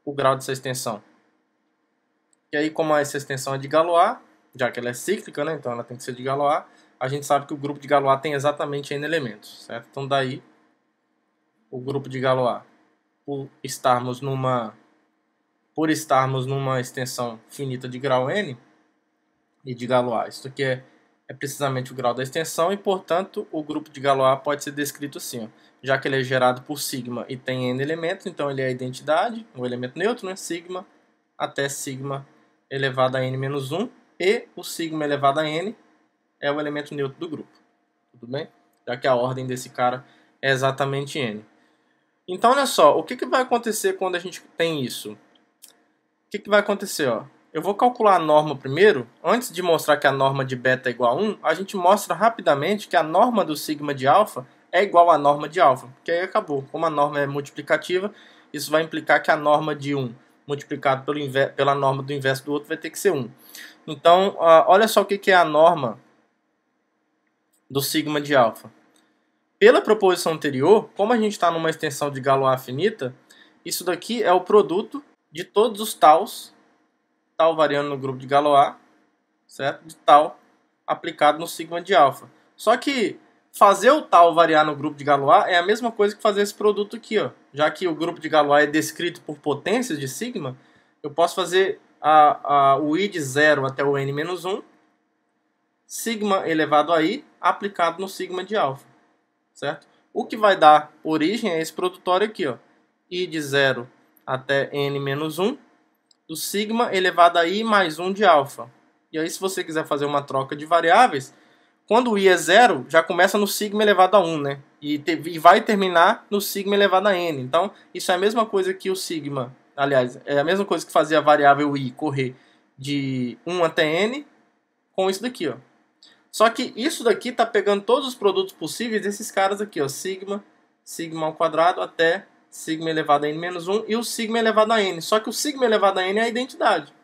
o grau dessa extensão. E aí, como essa extensão é de Galois, já que ela é cíclica, né, então ela tem que ser de Galois, a gente sabe que o grupo de Galois tem exatamente N elementos, certo? Então daí o grupo de Galois, por estarmos numa, por estarmos numa extensão finita de grau N e de Galois, isso aqui é É precisamente o grau da extensão e, portanto, o grupo de Galois pode ser descrito assim. Ó. Já que ele é gerado por sigma e tem N elementos, então ele é a identidade, o elemento neutro, né? Sigma até sigma elevado a N menos um. E o sigma elevado a N é o elemento neutro do grupo. Tudo bem? Já que a ordem desse cara é exatamente N. Então, olha só, o que, que vai acontecer quando a gente tem isso? O que, que vai acontecer, ó? Eu vou calcular a norma primeiro. Antes de mostrar que a norma de beta é igual a um, a gente mostra rapidamente que a norma do sigma de alfa é igual à norma de alfa, porque aí acabou. Como a norma é multiplicativa, isso vai implicar que a norma de um multiplicado pelo pela norma do inverso do outro vai ter que ser um. Então, olha só o que é a norma do sigma de alfa. Pela proposição anterior, como a gente está numa extensão de Galois finita, isso daqui é o produto de todos os taus, tal variando no grupo de Galois, certo? De tal aplicado no sigma de alfa. Só que fazer o tal variar no grupo de Galois é a mesma coisa que fazer esse produto aqui, ó. Já que o grupo de Galois é descrito por potências de sigma, eu posso fazer a, a, o i de zero até o n menos um, sigma elevado a i aplicado no sigma de alfa, certo? O que vai dar origem a esse produtório aqui, ó, i de zero até n menos um, do sigma elevado a i mais um de alfa. E aí, se você quiser fazer uma troca de variáveis, quando o i é zero, já começa no sigma elevado a um, né? E, te, e vai terminar no sigma elevado a n. Então, isso é a mesma coisa que o sigma... Aliás, é a mesma coisa que fazer a variável i correr de um até n com isso daqui, ó. Só que isso daqui está pegando todos os produtos possíveis desses caras aqui, ó. Sigma, sigma ao quadrado até... sigma elevado a n menos um e o sigma elevado a n. Só que o sigma elevado a n é a identidade.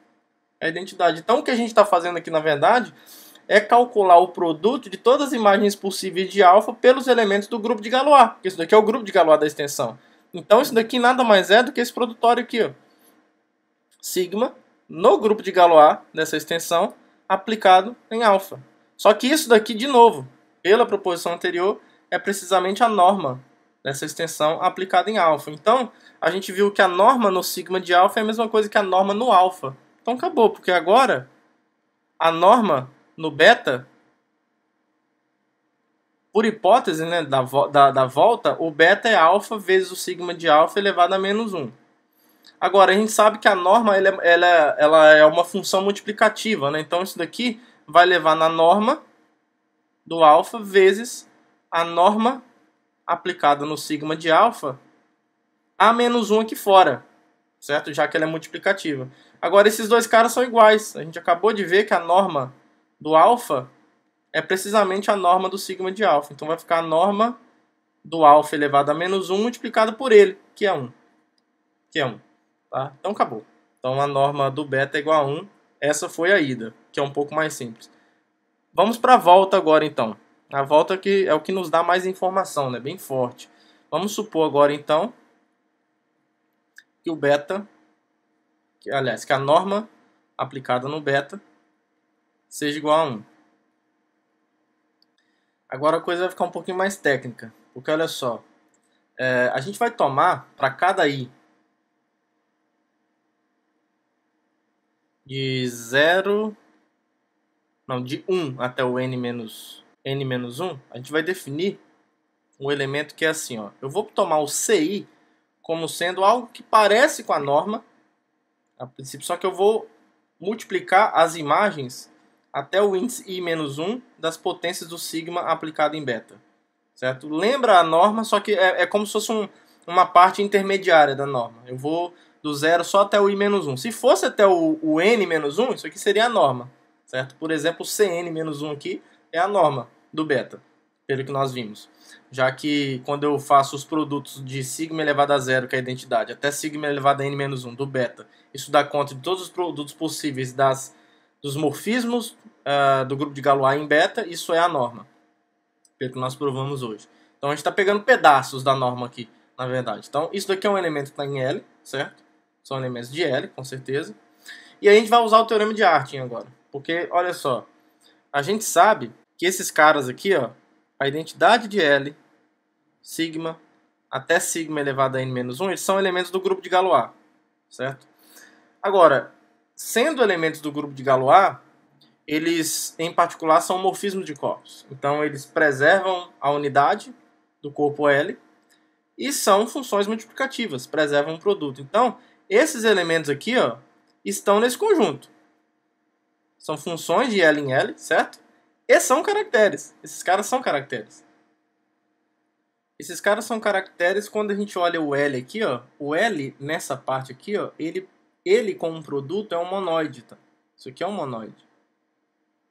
É a identidade. Então, o que a gente está fazendo aqui, na verdade, é calcular o produto de todas as imagens possíveis de alfa pelos elementos do grupo de Galois. Isso daqui é o grupo de Galois da extensão. Então, isso daqui nada mais é do que esse produtório aqui, ó. Sigma no grupo de Galois dessa extensão aplicado em alfa. Só que isso daqui, de novo, pela proposição anterior, é precisamente a norma dessa extensão aplicada em alfa. Então, a gente viu que a norma no sigma de alfa é a mesma coisa que a norma no alfa. Então, acabou, porque agora a norma no beta, por hipótese, né, da, da, da volta, o beta é alfa vezes o sigma de alfa elevado a menos um. Agora, a gente sabe que a norma ela, ela, ela é uma função multiplicativa, né? Então, isso daqui vai levar na norma do alfa vezes a norma aplicada no sigma de alfa a menos um aqui fora, certo? Já que ela é multiplicativa. Agora, esses dois caras são iguais. A gente acabou de ver que a norma do alfa é precisamente a norma do sigma de alfa. Então, vai ficar a norma do alfa elevado a menos um multiplicado por ele, que é um. Que é um, tá? Então, acabou. Então, a norma do beta é igual a um. Essa foi a ida, que é um pouco mais simples. Vamos para a volta agora, então. A volta que é o que nos dá mais informação, né? Bem forte. Vamos supor agora, então, que o beta que, aliás, que a norma aplicada no beta seja igual a um. Agora a coisa vai ficar um pouquinho mais técnica, porque olha só, é, a gente vai tomar para cada i de zero, não, de um até o n menos, n menos um, a gente vai definir um elemento que é assim, ó. Eu vou tomar o ci como sendo algo que parece com a norma, a princípio, só que eu vou multiplicar as imagens até o índice i menos um das potências do sigma aplicado em beta. Certo? Lembra a norma, só que é, é como se fosse um, uma parte intermediária da norma. Eu vou do zero só até o i menos um. Se fosse até o, o n menos um, isso aqui seria a norma. Certo? Por exemplo, o cn menos um aqui é a norma do beta, pelo que nós vimos. Já que quando eu faço os produtos de sigma elevado a zero, que é a identidade, até sigma elevado a n menos um do beta, isso dá conta de todos os produtos possíveis das, dos morfismos uh, do grupo de Galois em beta, isso é a norma, pelo que nós provamos hoje. Então a gente está pegando pedaços da norma aqui, na verdade. Então isso daqui é um elemento que está em L, certo? São elementos de L, com certeza. E aí a gente vai usar o Teorema de Artin agora, porque, olha só, a gente sabe que esses caras aqui, ó, a identidade de L, sigma, até sigma elevado a n menos um, eles são elementos do grupo de Galois, certo? Agora, sendo elementos do grupo de Galois, eles, em particular, são morfismos de corpos. Então, eles preservam a unidade do corpo L e são funções multiplicativas, preservam um produto. Então, esses elementos aqui, ó, estão nesse conjunto. São funções de L em L, certo? E são caracteres. Esses caras são caracteres. Esses caras são caracteres quando a gente olha o L aqui, ó. O L, nessa parte aqui, ó, ele, ele com um produto é um monoide. Tá? Isso aqui é um monoide.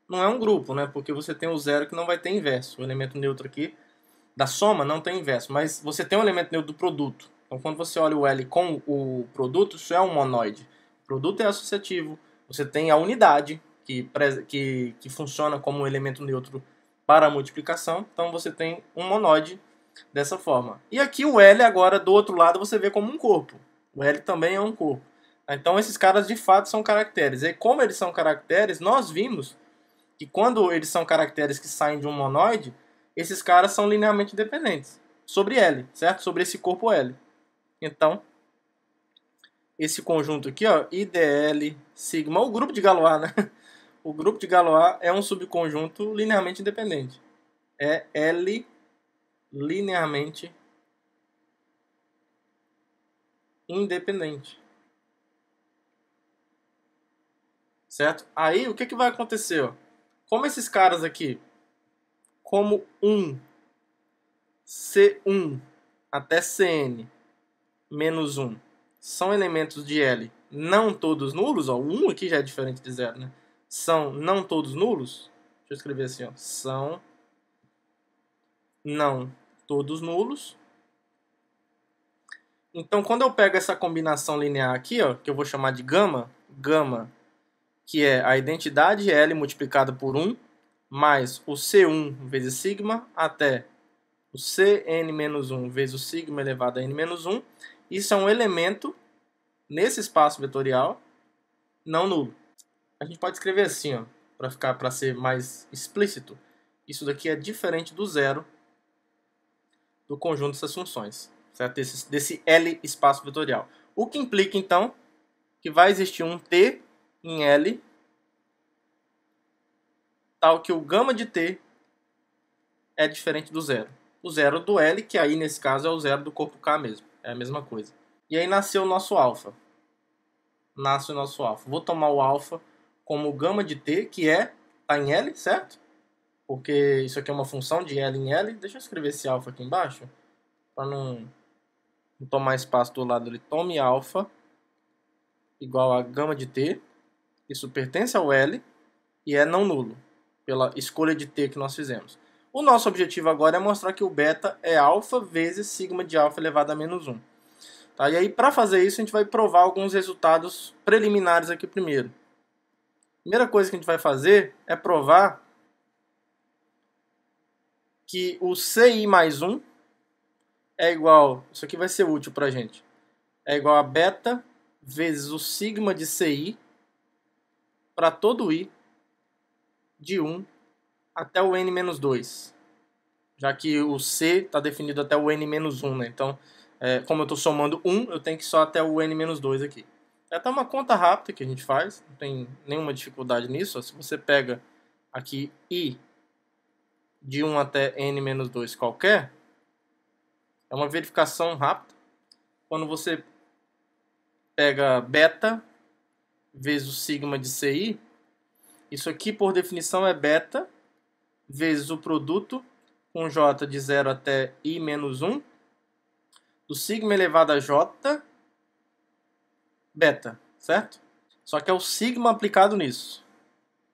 Não é um grupo, né? Porque você tem o zero que não vai ter inverso. O elemento neutro aqui da soma não tem inverso. Mas você tem um elemento neutro do produto. Então quando você olha o L com o produto, isso é um monoide. O produto é associativo. Você tem a unidade. Que, que funciona como elemento neutro para a multiplicação. Então você tem um monóide dessa forma. E aqui o L agora do outro lado você vê como um corpo. O L também é um corpo. Então esses caras de fato são caracteres. E como eles são caracteres, nós vimos que quando eles são caracteres que saem de um monóide, esses caras são linearmente dependentes sobre L, certo? Sobre esse corpo L. Então esse conjunto aqui, ó, I D L, sigma, o grupo de Galois, né? O grupo de Galois é um subconjunto linearmente independente. É L linearmente independente. Certo? Aí, o que, que vai acontecer? Ó? Como esses caras aqui, como um, C um até C N menos um, são elementos de L não todos nulos, ó, o um aqui já é diferente de zero, né? São não todos nulos, deixa eu escrever assim, ó, são não todos nulos. Então, quando eu pego essa combinação linear aqui, ó, que eu vou chamar de gama, gama, que é a identidade L multiplicada por um, mais o C um vezes sigma, até o C N menos um vezes o sigma elevado a N menos um, isso é um elemento, nesse espaço vetorial, não nulo. A gente pode escrever assim, ó, para ficar, para ser mais explícito. Isso daqui é diferente do zero do conjunto dessas funções, certo? Desse, desse L espaço vetorial. O que implica, então, que vai existir um T em L, tal que o gama de T é diferente do zero. O zero do L, que aí, nesse caso, é o zero do corpo K mesmo. É a mesma coisa. E aí nasceu o nosso alfa. Nasce o nosso alfa. Vou tomar o alfa como gama de T, que é, tá em L, certo? Porque isso aqui é uma função de L em L. Deixa eu escrever esse alfa aqui embaixo, para não, não tomar espaço do lado dele. Tome alfa igual a gama de T. Isso pertence ao L e é não nulo, pela escolha de T que nós fizemos. O nosso objetivo agora é mostrar que o beta é alfa vezes sigma de alfa elevado a menos um. Tá? E aí, para fazer isso, a gente vai provar alguns resultados preliminares aqui primeiro. Primeira coisa que a gente vai fazer é provar que o ci mais um é igual, isso aqui vai ser útil para a gente, é igual a beta vezes o sigma de ci para todo i de um até o n menos dois. Já que o c está definido até o n menos um, né? Então, é, como eu estou somando um, eu tenho que ir só até o n menos dois aqui. É até uma conta rápida que a gente faz, não tem nenhuma dificuldade nisso. Ó, se você pega aqui i de um até n menos dois qualquer, é uma verificação rápida. Quando você pega beta vezes o sigma de ci, isso aqui, por definição, é beta vezes o produto com j de zero até i menos um, do sigma elevado a j, beta, certo? Só que é o sigma aplicado nisso,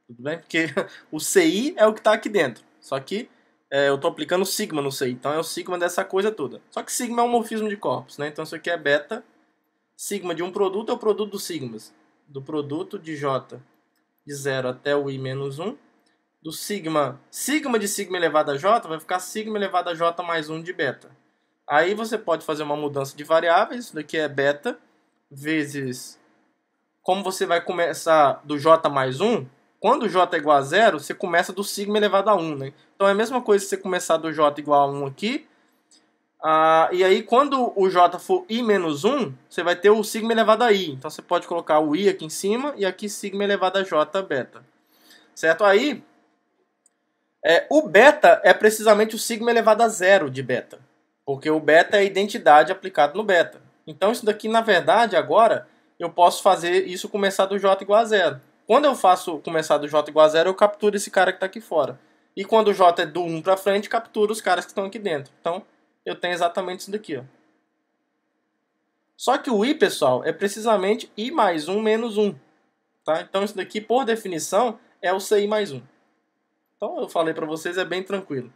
tudo bem? Porque o ci é o que está aqui dentro, só que é, eu estou aplicando o sigma no ci, então é o sigma dessa coisa toda. Só que sigma é um morfismo de corpos, né? Então isso aqui é beta, sigma de um produto é o produto dos sigmas, do produto de j de zero até o i menos um, do sigma, sigma de sigma elevado a j, vai ficar sigma elevado a j mais um de beta. Aí você pode fazer uma mudança de variáveis, isso daqui é beta, vezes, como você vai começar do j mais um, quando j é igual a zero, você começa do sigma elevado a um, né? Então é a mesma coisa que você começar do j igual a um aqui, ah, e aí quando o j for i menos um, você vai ter o sigma elevado a i, então você pode colocar o i aqui em cima, e aqui sigma elevado a j beta, certo? Aí, É, o beta é precisamente o sigma elevado a zero de beta, porque o beta é a identidade aplicada no beta. Então isso daqui, na verdade, agora, eu posso fazer isso começar do j igual a zero. Quando eu faço começar do j igual a zero, eu capturo esse cara que está aqui fora. E quando o j é do um para frente, capturo os caras que estão aqui dentro. Então eu tenho exatamente isso daqui, ó. Só que o i, pessoal, é precisamente i mais um menos um. Tá? Então isso daqui, por definição, é o ci mais um. Então, eu falei para vocês, é bem tranquilo.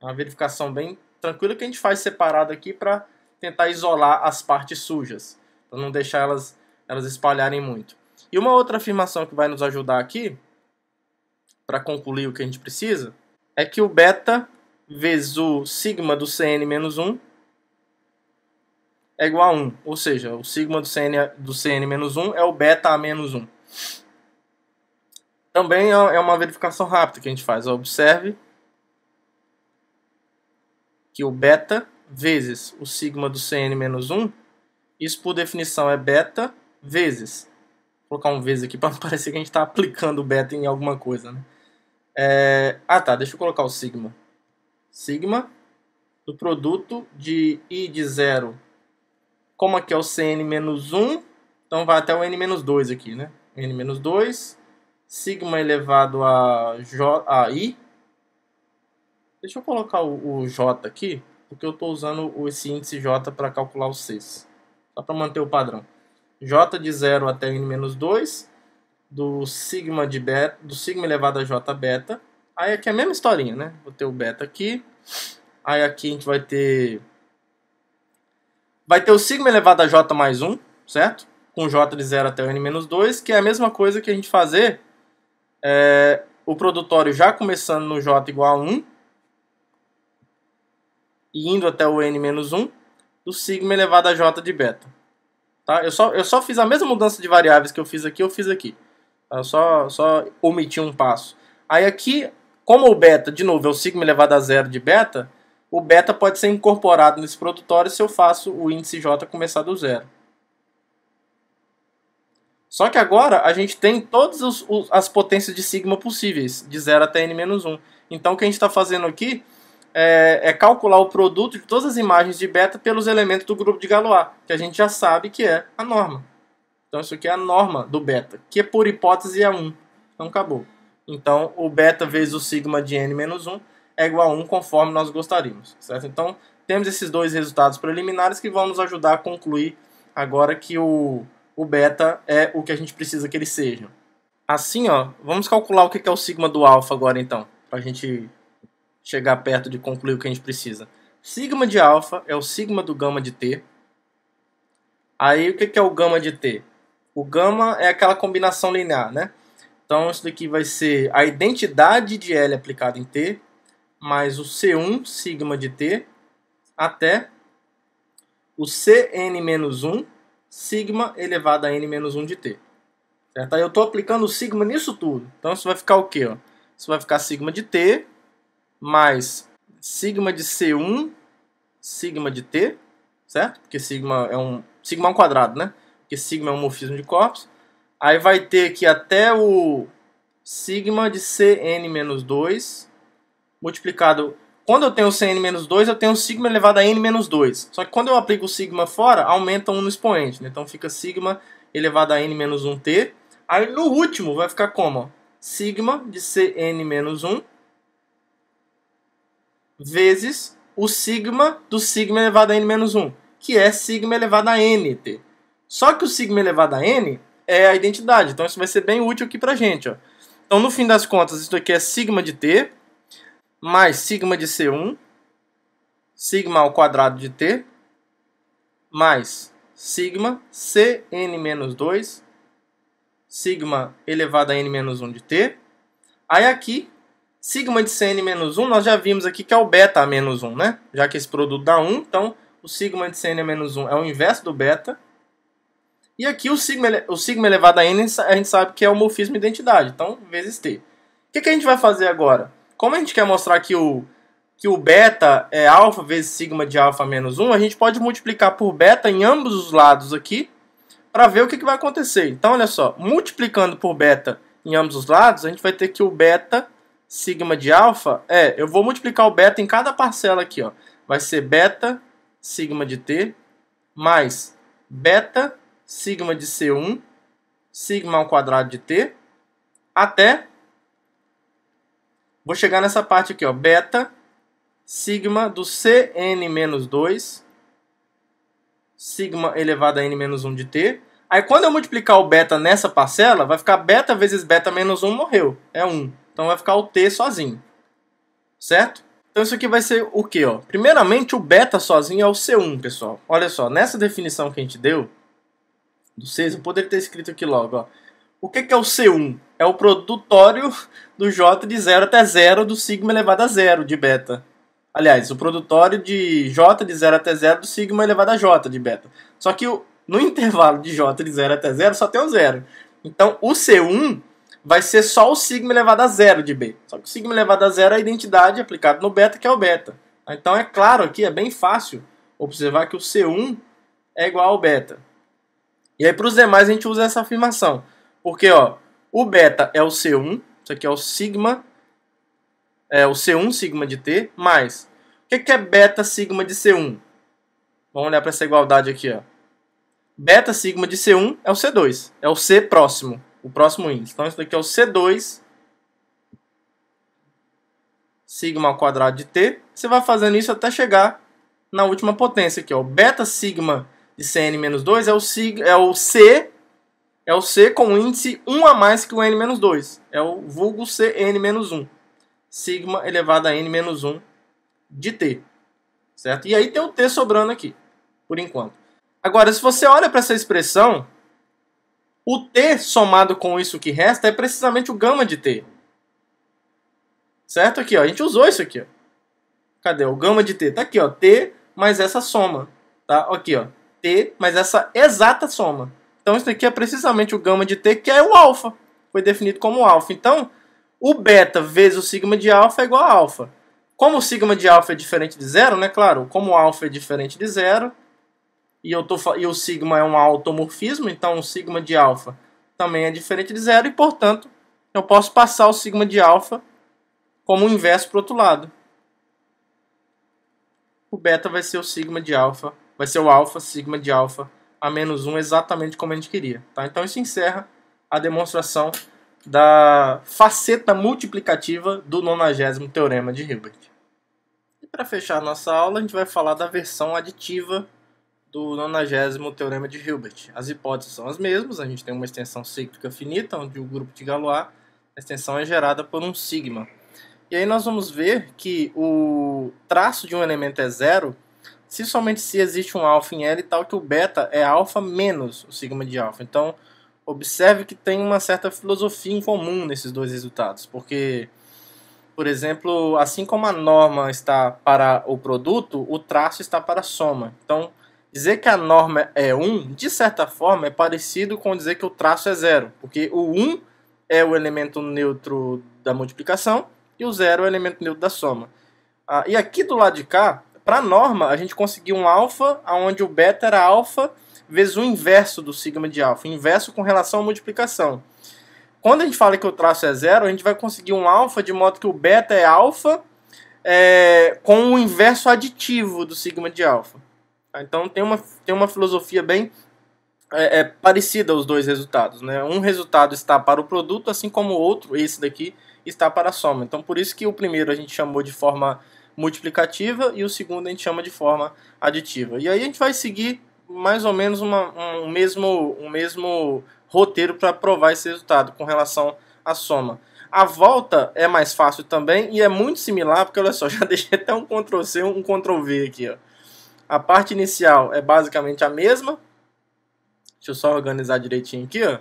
É uma verificação bem tranquila que a gente faz separado aqui para tentar isolar as partes sujas, para não deixar elas, elas espalharem muito. E uma outra afirmação que vai nos ajudar aqui, para concluir o que a gente precisa, é que o beta vezes o sigma do cn menos um é igual a um. Ou seja, o sigma do cn menos um é o beta a menos um. Também é uma verificação rápida que a gente faz. Observe que o beta vezes o sigma do cn menos um, isso por definição é beta vezes, vou colocar um vezes aqui para parecer que a gente está aplicando o beta em alguma coisa, né? É... Ah tá, deixa eu colocar o sigma. Sigma do produto de i de zero, como aqui é o cn menos um, então vai até o n menos dois aqui, né? n menos dois... sigma elevado a, j, a i. Deixa eu colocar o, o j aqui, porque eu estou usando esse índice j para calcular os c's, só para manter o padrão. J de zero até n menos dois, do sigma, de beta, do sigma elevado a j beta. Aí aqui é a mesma historinha, né? Vou ter o beta aqui. Aí aqui a gente vai ter... Vai ter o sigma elevado a j mais um, certo? Com j de zero até n menos dois, que é a mesma coisa que a gente fazer... É, o produtório já começando no j igual a um e indo até o n menos um do sigma elevado a j de beta. Tá? Eu, só, eu só fiz a mesma mudança de variáveis que eu fiz aqui, eu fiz aqui. Eu só, só omiti um passo. Aí aqui, como o beta, de novo, é o sigma elevado a zero de beta, o beta pode ser incorporado nesse produtório se eu faço o índice j começar do zero. Só que agora a gente tem todas os, os, as potências de sigma possíveis, de zero até n menos um. Então o que a gente está fazendo aqui é, é calcular o produto de todas as imagens de beta pelos elementos do grupo de Galois, que a gente já sabe que é a norma. Então isso aqui é a norma do beta, que por hipótese é um. Então acabou. Então o beta vezes o sigma de n menos um é igual a um conforme nós gostaríamos. Certo? Então temos esses dois resultados preliminares que vão nos ajudar a concluir agora que o... o beta é o que a gente precisa que ele seja. Assim, ó, vamos calcular o que é o sigma do alfa agora, então, para a gente chegar perto de concluir o que a gente precisa. Sigma de alfa é o sigma do gama de t. Aí, o que é o gama de t? O gama é aquela combinação linear, né? Então, isso daqui vai ser a identidade de L aplicada em t, mais o c um, sigma de t, até o cn menos um, sigma elevado a n menos um de t. Certo? Aí eu estou aplicando o sigma nisso tudo. Então isso vai ficar o quê? Ó? Isso vai ficar sigma de t mais sigma de c um, sigma de t, certo? Porque sigma é um, sigma é um quadrado, né? Porque sigma é um morfismo de corpos. Aí vai ter aqui até o sigma de cn menos dois multiplicado... Quando eu tenho cn menos dois, eu tenho sigma elevado a n menos dois. Só que quando eu aplico o sigma fora, aumenta um no expoente. Né? Então fica sigma elevado a n menos um t. Aí no último vai ficar como? Sigma de cn menos um vezes o sigma do sigma elevado a n menos um, que é sigma elevado a nt. Só que o sigma elevado a n é a identidade. Então isso vai ser bem útil aqui pra gente. Ó. Então no fim das contas, isso aqui é sigma de t mais sigma de c um, sigma ao quadrado de t, mais sigma cn menos dois, sigma elevado a n menos um de t. Aí aqui, sigma de cn menos um, nós já vimos aqui que é o beta a menos um, né? Já que esse produto dá um, então o sigma de cn a menos um é o inverso do beta. E aqui o sigma, o sigma elevado a n, a gente sabe que é o morfismo identidade, então vezes t. O que, que a gente vai fazer agora? Como a gente quer mostrar que o, que o beta é alfa vezes sigma de alfa menos um, a gente pode multiplicar por beta em ambos os lados aqui para ver o que, que vai acontecer. Então, olha só, multiplicando por beta em ambos os lados, a gente vai ter que o beta sigma de alfa é... Eu vou multiplicar o beta em cada parcela aqui. Ó, vai ser beta sigma de t mais beta sigma de c um, sigma ao quadrado de t, até... Vou chegar nessa parte aqui, ó, beta sigma do cn menos dois, sigma elevado a n menos um de t. Aí quando eu multiplicar o beta nessa parcela, vai ficar beta vezes beta menos um, morreu, é um. Então vai ficar o t sozinho, certo? Então isso aqui vai ser o quê? Ó? Primeiramente, o beta sozinho é o c um, pessoal. Olha só, nessa definição que a gente deu, do seis, eu poderia ter escrito aqui logo, ó. O que é o c um? É o produtório do J de zero até zero do sigma elevado a zero de beta. Aliás, o produtório de J de zero até zero do sigma elevado a J de beta. Só que no intervalo de J de zero até zero só tem um zero. Então o c um vai ser só o sigma elevado a zero de B. Só que o sigma elevado a zero é a identidade aplicada no beta, que é o beta. Então é claro aqui, é bem fácil observar que o c um é igual ao beta. E aí para os demais a gente usa essa afirmação. Porque, ó, o beta é o c um, isso aqui é o sigma, é o c um sigma de t, mais... O que, que é beta sigma de c um? Vamos olhar para essa igualdade aqui, ó. Beta sigma de c um é o c dois, é o c próximo, o próximo índice. Então, isso daqui é o c dois sigma ao quadrado de t. Você vai fazendo isso até chegar na última potência aqui, ó. O beta sigma de cn menos dois é o, sig, é o c... É o C com o índice um a mais que o N menos dois. É o vulgo Cn menos um. Sigma elevado a N menos um de T. Certo? E aí tem o T sobrando aqui, por enquanto. Agora, se você olha para essa expressão, o T somado com isso que resta é precisamente o gama de T. Certo? Aqui, ó, a gente usou isso aqui. Ó. Cadê? O gama de T está aqui. Ó, T mais essa soma. Tá? Aqui, ó, T mais essa exata soma. Então, isso aqui é precisamente o gama de t, que é o alfa. Foi definido como alfa. Então, o beta vezes o sigma de alfa é igual a alfa. Como o sigma de alfa é diferente de zero, né? Claro, como o alfa é diferente de zero, e, eu tô, e o sigma é um automorfismo, então o sigma de alfa também é diferente de zero, e, portanto, eu posso passar o sigma de alfa como o inverso para o outro lado. O beta vai ser o sigma de alfa, vai ser o alfa sigma de alfa a menos um, exatamente como a gente queria. Tá? Então isso encerra a demonstração da faceta multiplicativa do nonagésimo Teorema de Hilbert. E para fechar nossa aula, a gente vai falar da versão aditiva do nonagésimo Teorema de Hilbert. As hipóteses são as mesmas, a gente tem uma extensão cíclica finita, onde o grupo de Galois, a extensão é gerada por um sigma. E aí nós vamos ver que o traço de um elemento é zero, se somente se existe um alfa em L tal que o beta é alfa menos o sigma de alfa. Então, observe que tem uma certa filosofia em comum nesses dois resultados. Porque, por exemplo, assim como a norma está para o produto, o traço está para a soma. Então, Dizer que a norma é um, de certa forma, é parecido com dizer que o traço é zero, porque o um é o elemento neutro da multiplicação e o zero é o elemento neutro da soma. Ah, e aqui do lado de cá, para a norma, a gente conseguiu um alfa, onde o beta era alfa vezes o inverso do sigma de alfa, inverso com relação à multiplicação. Quando a gente fala que o traço é zero, a gente vai conseguir um alfa de modo que o beta é alfa é, com o inverso aditivo do sigma de alfa. Então tem uma, tem uma filosofia bem é, é, parecida aos dois resultados, né? Um resultado está para o produto, assim como o outro, esse daqui, está para a soma. Então por isso que o primeiro a gente chamou de forma multiplicativa e o segundo a gente chama de forma aditiva. E aí a gente vai seguir mais ou menos uma, um, mesmo, um mesmo roteiro para provar esse resultado com relação à soma. A volta é mais fácil também e é muito similar, porque olha só, já deixei até um control C, um control V aqui, ó. A parte inicial é basicamente a mesma. Deixa eu só organizar direitinho aqui, ó.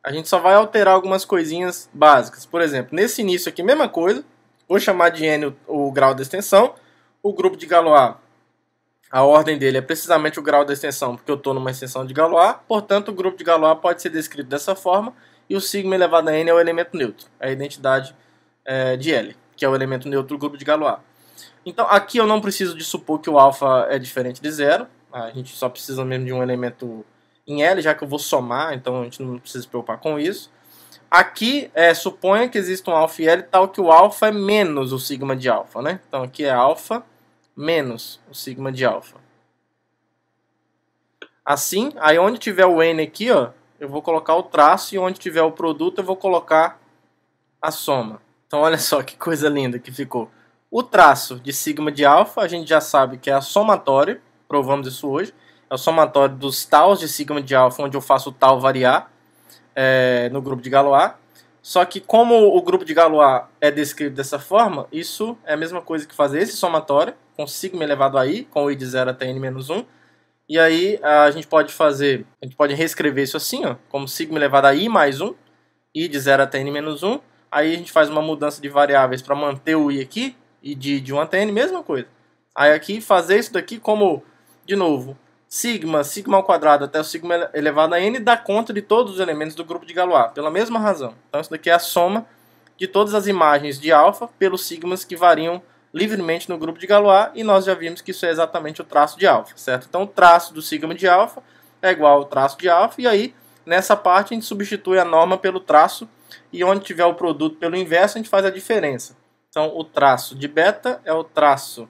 A gente só vai alterar algumas coisinhas básicas. Por exemplo, nesse início aqui, mesma coisa. Vou chamar de N o, o grau da extensão. O grupo de Galois, a ordem dele é precisamente o grau da extensão, porque eu estou numa extensão de Galois. Portanto, o grupo de Galois pode ser descrito dessa forma. E o sigma elevado a N é o elemento neutro. É a identidade é, de L, que é o elemento neutro do grupo de Galois. Então, aqui eu não preciso de supor que o alfa é diferente de zero. A gente só precisa mesmo de um elemento em L, já que eu vou somar, então a gente não precisa se preocupar com isso. Aqui, é, suponha que existe um alfa e L tal que o alfa é menos o sigma de alfa, né? Então, aqui é alfa menos o sigma de alfa. Assim, aí onde tiver o N aqui, ó, eu vou colocar o traço, e onde tiver o produto eu vou colocar a soma. Então, olha só que coisa linda que ficou. O traço de sigma de alfa, a gente já sabe que é a somatória, provamos isso hoje, é o somatório dos taus de sigma de alfa, onde eu faço o tau variar é, no grupo de Galois. Só que como o grupo de Galois é descrito dessa forma, isso é a mesma coisa que fazer esse somatório, com sigma elevado a i, com i de zero até n menos um. E aí a gente pode fazer, a gente pode reescrever isso assim, ó, como sigma elevado a i mais um, i de zero até n menos um. Aí a gente faz uma mudança de variáveis para manter o i aqui, e de, de um até n, mesma coisa. Aí aqui, fazer isso daqui como, de novo, sigma, sigma ao quadrado até o sigma elevado a n, dá conta de todos os elementos do grupo de Galois, pela mesma razão. Então isso daqui é a soma de todas as imagens de alfa pelos sigmas que variam livremente no grupo de Galois, e nós já vimos que isso é exatamente o traço de alfa, certo? Então o traço do sigma de alfa é igual ao traço de alfa, e aí, nessa parte, a gente substitui a norma pelo traço, e onde tiver o produto pelo inverso, a gente faz a diferença. Então, o traço de beta é o traço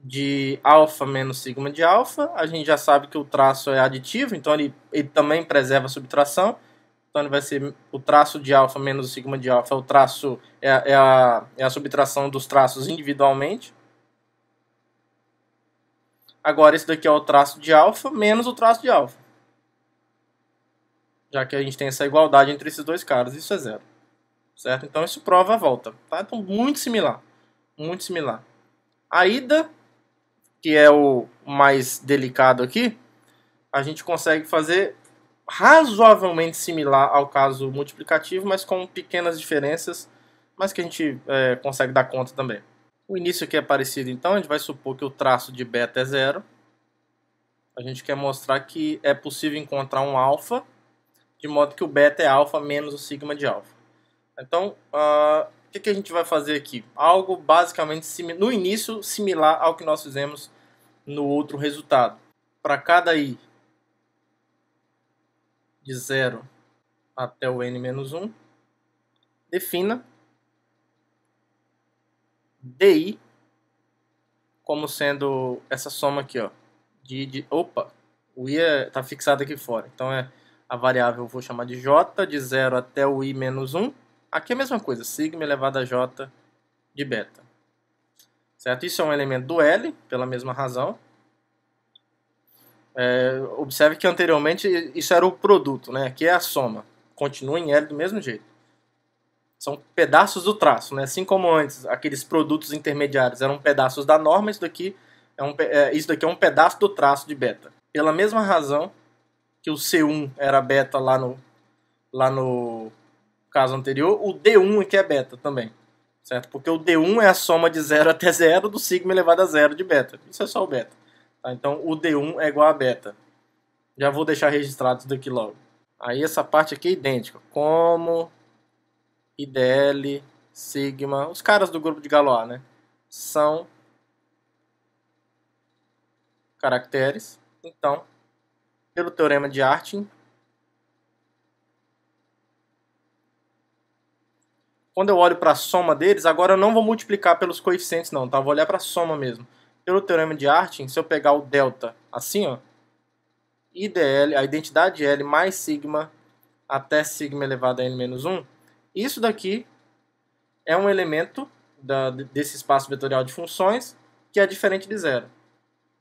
de alfa menos sigma de alfa. A gente já sabe que o traço é aditivo, então ele, ele também preserva a subtração. Então, ele vai ser o traço de alfa menos sigma de alfa. O traço é, é, a, é a subtração dos traços individualmente. Agora, esse daqui é o traço de alfa menos o traço de alfa, já que a gente tem essa igualdade entre esses dois caras. Isso é zero. Certo? Então isso prova a volta, tá? Então muito similar, muito similar. A ida, que é o mais delicado aqui, a gente consegue fazer razoavelmente similar ao caso multiplicativo, mas com pequenas diferenças, mas que a gente é, consegue dar conta também. O início aqui é parecido, então a gente vai supor que o traço de beta é zero. A gente quer mostrar que é possível encontrar um alfa, de modo que o beta é alfa menos o sigma de alfa. Então, o uh, que, que a gente vai fazer aqui? Algo basicamente, no início, similar ao que nós fizemos no outro resultado. Para cada i de zero até o n menos um, defina di como sendo essa soma aqui, ó, de, de, opa, o i está é, fixado aqui fora. Então, é a variável, eu vou chamar de j, de zero até o i menos um. Aqui é a mesma coisa, sigma elevado a j de beta. Certo? Isso é um elemento do L, pela mesma razão. É, observe que anteriormente isso era o produto, né? Aqui é a soma. Continua em L do mesmo jeito. São pedaços do traço, né? Assim como antes, aqueles produtos intermediários eram pedaços da norma, isso daqui é um, é, isso daqui é um pedaço do traço de beta. Pela mesma razão que o C um era beta lá no... Lá no caso anterior, o D um aqui é beta também, certo? Porque o D um é a soma de zero até zero do sigma elevado a zero de beta. Isso é só o beta. Tá? Então o D um é igual a beta. Já vou deixar registrado isso daqui logo. Aí essa parte aqui é idêntica. Como I D L, sigma, os caras do grupo de Galois, né? São caracteres. Então, pelo teorema de Artin, quando eu olho para a soma deles, agora eu não vou multiplicar pelos coeficientes não, tá? Vou olhar para a soma mesmo. Pelo teorema de Artin, se eu pegar o delta assim, ó, I D L, a identidade L mais sigma até sigma elevado a N menos um, isso daqui é um elemento da, desse espaço vetorial de funções que é diferente de zero.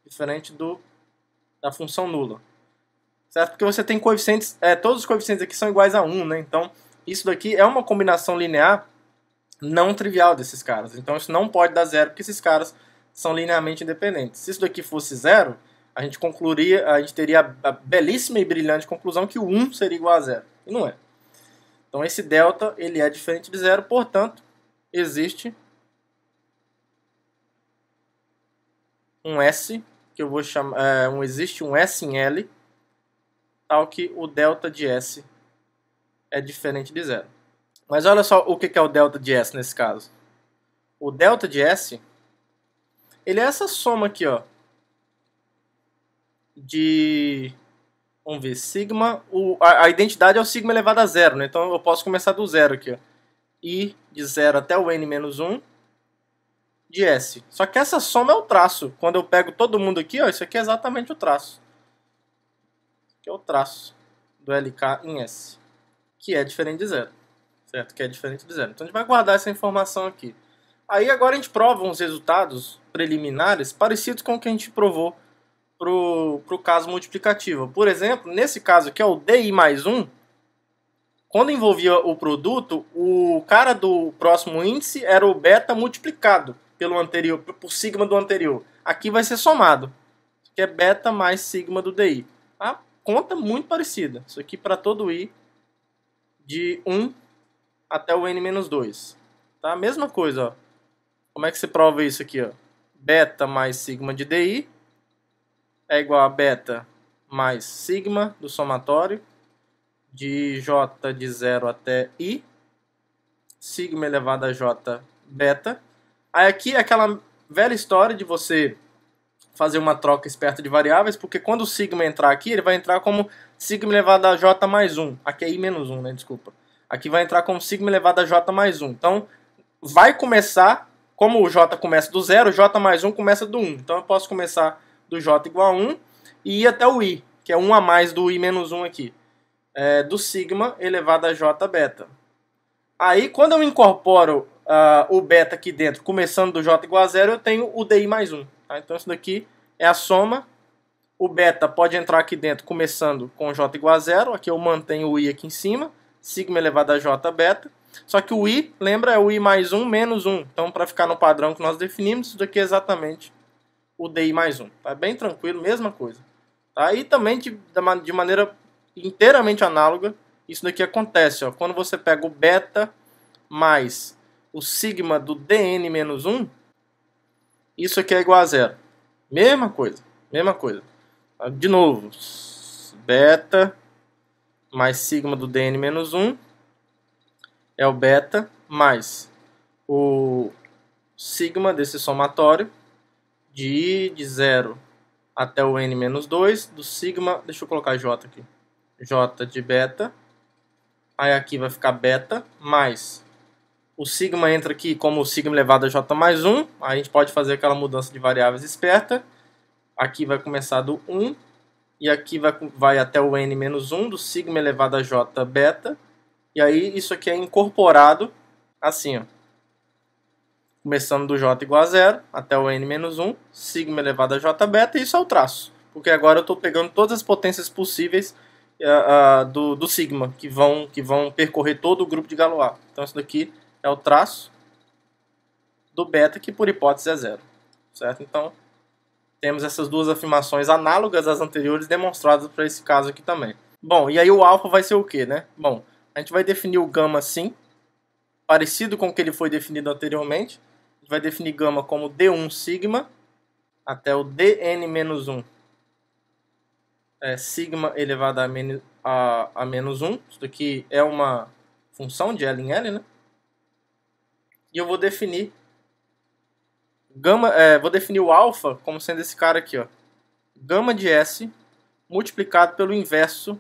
Diferente do, da função nula. Certo? Porque você tem coeficientes, é, todos os coeficientes aqui são iguais a um, né? Então, isso daqui é uma combinação linear não trivial desses caras. Então, isso não pode dar zero, porque esses caras são linearmente independentes. Se isso daqui fosse zero, a gente concluiria, a gente teria a belíssima e brilhante conclusão que o um seria igual a zero. E não é. Então, esse delta ele é diferente de zero, portanto, existe um S, que eu vou chamar, é, um, existe um S em L, tal que o delta de S é diferente de zero. Mas olha só o que é o delta de S nesse caso. O delta de S, ele é essa soma aqui, ó, de, vamos ver, sigma, o, a, a identidade é o sigma elevado a zero, né? Então eu posso começar do zero aqui, ó, i de zero até o N menos um de S. Só que essa soma é o traço. Quando eu pego todo mundo aqui, ó, isso aqui é exatamente o traço. Isso aqui é o traço do L K em S. Que é diferente de zero, certo? Que é diferente de zero. Então a gente vai guardar essa informação aqui. Aí agora a gente prova uns resultados preliminares parecidos com o que a gente provou para o caso multiplicativo. Por exemplo, nesse caso aqui é o D I mais um. Quando envolvia o produto, o cara do próximo índice era o beta multiplicado pelo anterior, por sigma do anterior. Aqui vai ser somado, que é beta mais sigma do D I. A conta muito parecida. Isso aqui para todo I. De um até o N menos dois. Tá? A mesma coisa. Ó. Como é que se prova isso aqui? Ó? Beta mais sigma de D I é igual a beta mais sigma do somatório de J de zero até I. Sigma elevado a J beta. Aí aqui é aquela velha história de você fazer uma troca esperta de variáveis, porque quando o sigma entrar aqui, ele vai entrar como sigma elevado a J mais um. Aqui é I menos um, né? Desculpa. Aqui vai entrar como sigma elevado a J mais um. Então, vai começar, como o J começa do zero, o J mais um começa do um. Então, eu posso começar do J igual a um e ir até o I, que é um a mais do I menos um aqui. É, do sigma elevado a J beta. Aí, quando eu incorporo uh, o beta aqui dentro, começando do J igual a zero, eu tenho o D I mais um. Tá? Então, isso daqui é a soma. O beta pode entrar aqui dentro começando com J igual a zero. Aqui eu mantenho o I aqui em cima. Sigma elevado a J beta. Só que o I, lembra, é o I mais um menos um. Então, para ficar no padrão que nós definimos, isso daqui é exatamente o D I mais um. Tá bem tranquilo, mesma coisa. Tá? E também, de, de maneira inteiramente análoga, isso daqui acontece. Ó. Quando você pega o beta mais o sigma do D N menos um, isso aqui é igual a zero. Mesma coisa, mesma coisa. De novo, beta mais sigma do D N menos um é o beta mais o sigma desse somatório de I de zero até o N menos dois do sigma, deixa eu colocar J aqui, J de beta, aí aqui vai ficar beta mais o sigma entra aqui como o sigma elevado a J mais um. Aí a gente pode fazer aquela mudança de variáveis esperta. Aqui vai começar do um. E aqui vai, vai até o N menos um do sigma elevado a J beta. E aí isso aqui é incorporado assim. Ó. Começando do J igual a zero até o N menos um. Sigma elevado a J beta. E isso é o traço. Porque agora eu estou pegando todas as potências possíveis uh, uh, do, do sigma. Que vão, que vão percorrer todo o grupo de Galois. Então isso daqui é o traço do beta, que por hipótese é zero. Certo? Então, temos essas duas afirmações análogas às anteriores demonstradas para esse caso aqui também. Bom, e aí o alfa vai ser o quê, né? Bom, a gente vai definir o gama assim, parecido com o que ele foi definido anteriormente. A gente vai definir gama como D um sigma até o dn menos um é sigma elevado a, men a, a menos um. Isso daqui é uma função de L em L, né? E eu vou definir gama, é, vou definir o alfa como sendo esse cara aqui, ó, gama de S multiplicado pelo inverso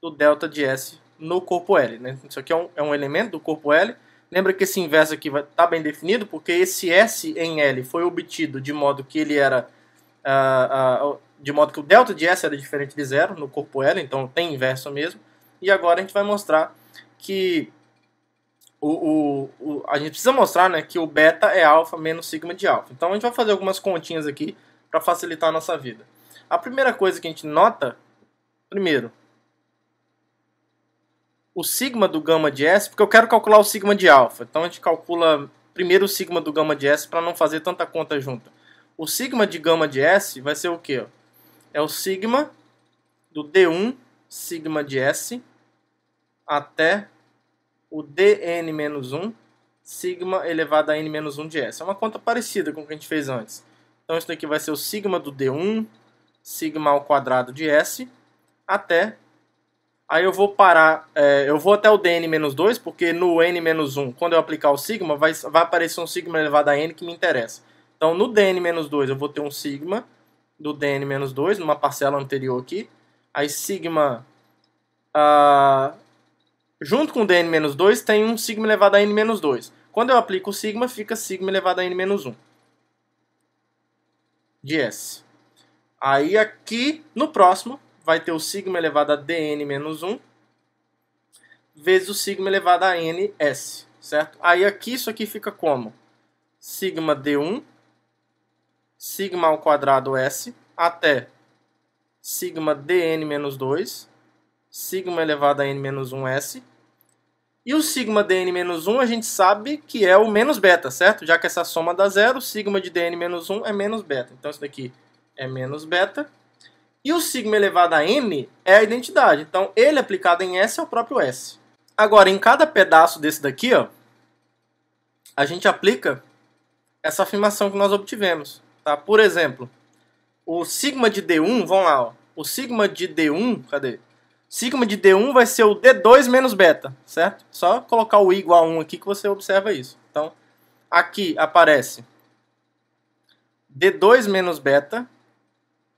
do delta de S no corpo L, né? Isso aqui é um, é um elemento do corpo L. Lembra que esse inverso aqui está bem definido, porque esse S em L foi obtido de modo que ele era, uh, uh, de modo que o delta de S era diferente de zero no corpo L, então tem inverso mesmo. E agora a gente vai mostrar que O, o, o, a gente precisa mostrar, né, que o beta é alfa menos sigma de alfa. Então a gente vai fazer algumas continhas aqui para facilitar a nossa vida. A primeira coisa que a gente nota, primeiro, o sigma do gama de S, porque eu quero calcular o sigma de alfa. Então a gente calcula primeiro o sigma do gama de S para não fazer tanta conta junto. O sigma de gama de S vai ser o quê? É o sigma do D um sigma de S até o dn menos um sigma elevado a n menos um de S. É uma conta parecida com o que a gente fez antes. Então isso daqui vai ser o sigma do D um sigma ao quadrado de S até... Aí eu vou parar, é, eu vou até o dn menos dois, porque no n menos um, quando eu aplicar o sigma, vai, vai aparecer um sigma elevado a n que me interessa. Então no dn menos dois eu vou ter um sigma do dn menos dois, numa parcela anterior aqui. Aí sigma... Uh, junto com o dn menos dois tem um sigma elevado a n menos dois. Quando eu aplico o sigma, fica sigma elevado a n menos um de S. Aí aqui, no próximo, vai ter o sigma elevado a dn menos um vezes o sigma elevado a ns, certo? Aí aqui, isso aqui fica como? Sigma D um, sigma ao quadrado S, até sigma dn menos dois, sigma elevado a n menos um S. E o sigma dn menos um a gente sabe que é o menos beta, certo? Já que essa soma dá zero, sigma de dn menos um é menos beta. Então isso daqui é menos beta. E o sigma elevado a n é a identidade. Então ele aplicado em S é o próprio S. Agora, em cada pedaço desse daqui, ó, a gente aplica essa afirmação que nós obtivemos, tá? Por exemplo, o sigma de D um, vamos lá, ó, o sigma de D um, cadê? Sigma de D um vai ser o D dois menos beta, certo? Só colocar o i igual a um aqui que você observa isso. Então, aqui aparece D dois menos beta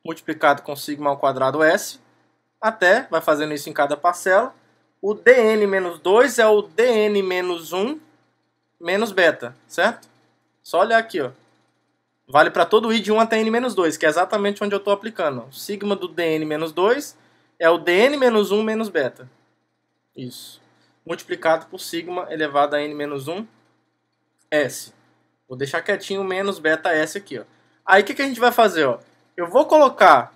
multiplicado com sigma ao quadrado S, até, vai fazendo isso em cada parcela, o dn menos dois é o dn menos um menos beta, certo? Só olhar aqui, ó. Vale para todo o i de um até n menos dois, que é exatamente onde eu estou aplicando. O sigma do dn menos dois... é o dn menos um menos beta. Isso. Multiplicado por sigma elevado a n menos um S. Vou deixar quietinho o menos beta S aqui, ó. Aí o que, que a gente vai fazer, ó? Eu vou colocar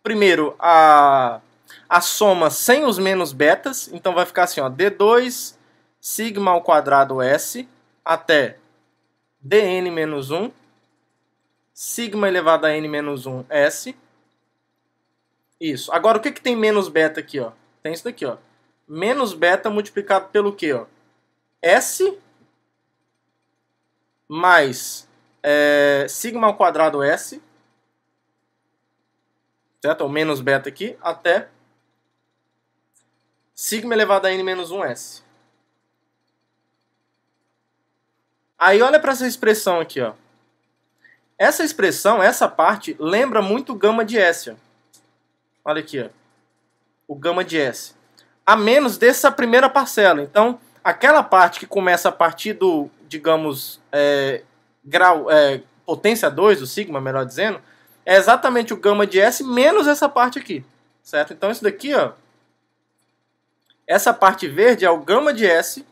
primeiro a, a soma sem os menos betas. Então vai ficar assim, ó. D dois sigma ao quadrado S até dn menos um sigma elevado a n menos um S. Isso. Agora, o que, que tem menos beta aqui, ó? Tem isso daqui, ó. Menos beta multiplicado pelo quê, ó? S mais é, sigma ao quadrado S, certo? Ou menos beta aqui, até sigma elevado a n menos um S. Aí, olha para essa expressão aqui, ó. Essa expressão, essa parte, lembra muito gama de S, ó. Olha aqui, ó, o gama de S. A menos dessa primeira parcela. Então, aquela parte que começa a partir do, digamos, é, grau, é, potência dois, o sigma, melhor dizendo, é exatamente o gama de S menos essa parte aqui. Certo? Então, isso daqui, ó, essa parte verde é o gama de S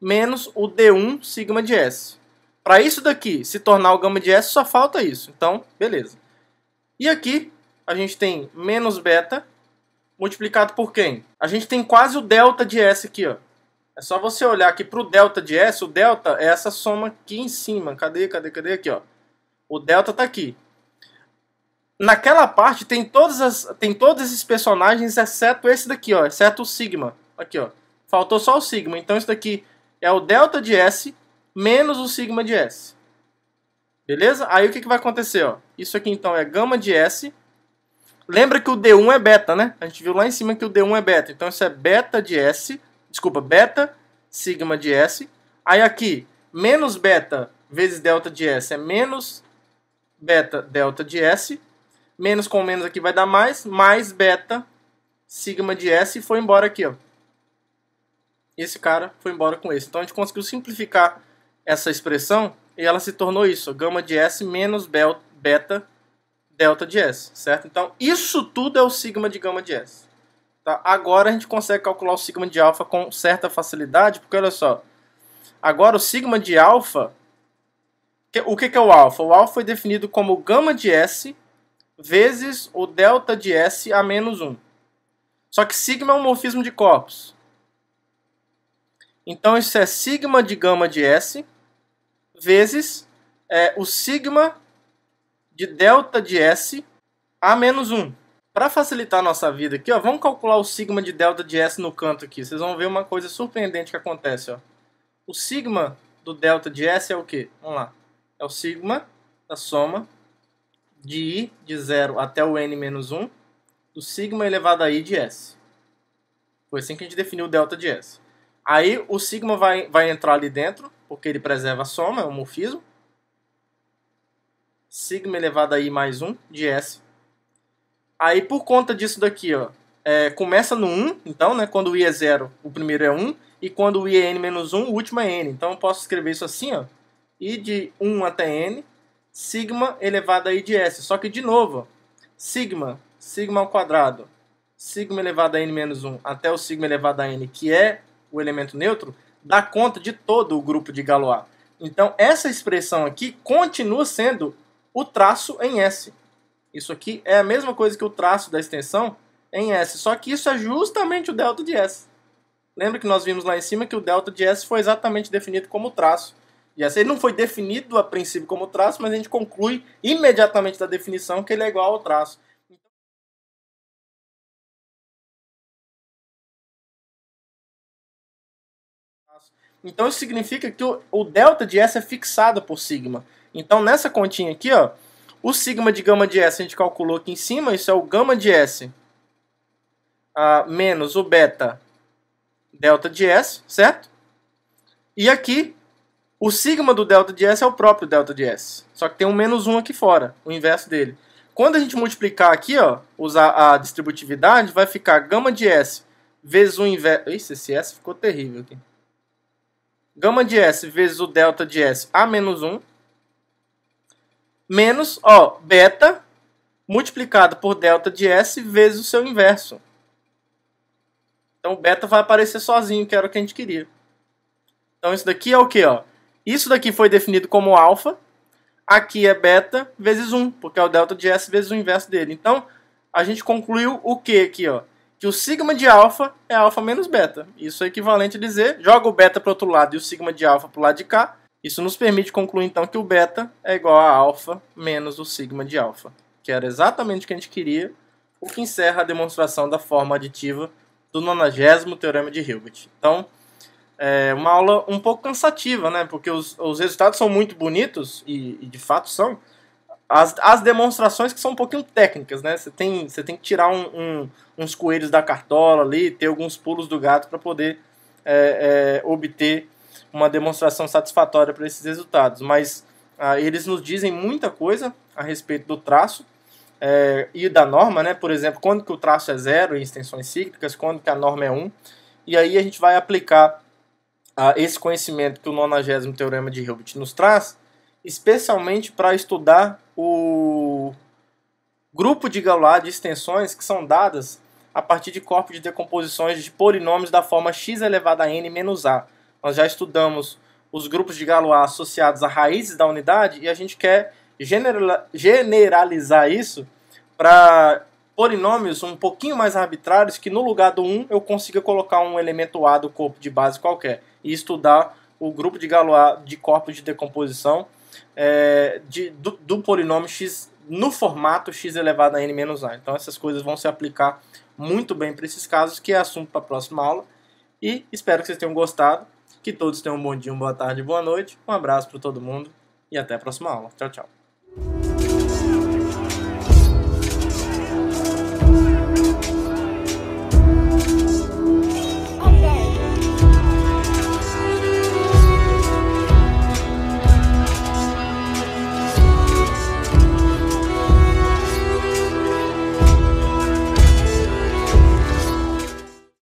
menos o D um sigma de S. Para isso daqui se tornar o gama de S, só falta isso. Então, beleza. E aqui... a gente tem menos beta multiplicado por quem? A gente tem quase o delta de S aqui, ó. É só você olhar aqui para o delta de S. O delta é essa soma aqui em cima. Cadê, cadê, cadê? Aqui, ó. O delta está aqui. Naquela parte tem, todas as, tem todos esses personagens, exceto esse daqui, ó. Exceto o sigma. Aqui, ó. Faltou só o sigma. Então, isso daqui é o delta de S menos o sigma de S. Beleza? Aí o que, que vai acontecer? Ó? Isso aqui então é gama de S. Lembra que o D um é beta, né? A gente viu lá em cima que o D um é beta. Então isso é beta de S. Desculpa, beta, sigma de S. Aí aqui, menos beta vezes delta de S é menos beta delta de S. Menos com menos aqui vai dar mais. Mais beta, sigma de S. E foi embora aqui, ó. Esse cara foi embora com esse. Então a gente conseguiu simplificar essa expressão e ela se tornou isso, gama de S menos beta delta de S, certo? Então isso tudo é o sigma de gama de S. Tá? Agora a gente consegue calcular o sigma de alfa com certa facilidade, porque olha só, agora o sigma de alfa, o que é o alfa? O alfa foi definido como gama de S vezes o delta de S a menos um. Só que sigma é um morfismo de corpos. Então, isso é sigma de gama de S vezes é, o sigma de delta de S a menos um. Para facilitar a nossa vida aqui, ó, vamos calcular o sigma de delta de S no canto aqui. Vocês vão ver uma coisa surpreendente que acontece. Ó. O sigma do delta de S é o quê? Vamos lá. É o sigma da soma de i de zero até o n menos um do sigma elevado a i de S. Foi assim que a gente definiu o delta de S. Aí o sigma vai, vai entrar ali dentro, porque ele preserva a soma, é um morfismo. Sigma elevado a i mais um de S. Aí por conta disso daqui, ó, é, começa no um, então, né, quando o i é zero, o primeiro é um, e quando o i é n menos um, o último é n. Então eu posso escrever isso assim, ó, i de um até n, sigma elevado a i de S. Só que de novo, ó, sigma, sigma ao quadrado, sigma elevado a n menos um até o sigma elevado a n, que é o elemento neutro, dá conta de todo o grupo de Galois. Então, essa expressão aqui continua sendo o traço em S. Isso aqui é a mesma coisa que o traço da extensão em S, só que isso é justamente o delta de S. Lembra que nós vimos lá em cima que o delta de S foi exatamente definido como traço de S. Ele não foi definido a princípio como traço, mas a gente conclui imediatamente da definição que ele é igual ao traço. Então isso significa que o delta de S é fixado por sigma. Então nessa continha aqui, ó, o sigma de gama de S a gente calculou aqui em cima, isso é o gama de S a, menos o beta delta de S, certo? E aqui, o sigma do delta de S é o próprio delta de S, só que tem um menos um aqui fora, o inverso dele. Quando a gente multiplicar aqui, ó, usar a distributividade, vai ficar gama de S vezes o inverso... Ixi, esse S ficou terrível aqui. Gama de S vezes o delta de S a menos um, menos, ó, beta multiplicado por delta de S vezes o seu inverso. Então, beta vai aparecer sozinho, que era o que a gente queria. Então, isso daqui é o quê, ó? Isso daqui foi definido como alfa, aqui é beta vezes um, porque é o delta de S vezes o inverso dele. Então, a gente concluiu o quê aqui, ó? Que o sigma de alfa é alfa menos beta. Isso é equivalente a dizer, joga o beta para o outro lado e o sigma de alfa para o lado de cá. Isso nos permite concluir, então, que o beta é igual a alfa menos o sigma de alfa, que era exatamente o que a gente queria, o que encerra a demonstração da forma aditiva do nonagésimo Teorema de Hilbert. Então, é uma aula um pouco cansativa, né? Porque os, os resultados são muito bonitos, e, e de fato são, As, as demonstrações que são um pouquinho técnicas, né? Você tem, você tem que tirar um, um, uns coelhos da cartola ali, ter alguns pulos do gato para poder é, é, obter uma demonstração satisfatória para esses resultados. Mas ah, eles nos dizem muita coisa a respeito do traço é, e da norma, né? Por exemplo, quando que o traço é zero em extensões cíclicas, quando que a norma é um. E aí a gente vai aplicar ah, esse conhecimento que o nonagésimo Teorema de Hilbert nos traz, especialmente para estudar o grupo de Galois de extensões que são dadas a partir de corpos de decomposições de polinômios da forma x elevado a n menos a. Nós já estudamos os grupos de Galois associados a raízes da unidade e a gente quer generalizar isso para polinômios um pouquinho mais arbitrários que no lugar do um eu consiga colocar um elemento a do corpo de base qualquer e estudar o grupo de Galois de corpos de decomposição É, de, do, do polinômio x no formato x elevado a n menos a. Então essas coisas vão se aplicar muito bem para esses casos, que é assunto para a próxima aula. E espero que vocês tenham gostado, que todos tenham um bom dia, uma boa tarde, boa noite. Um abraço para todo mundo. e até a próxima aula. Tchau, tchau.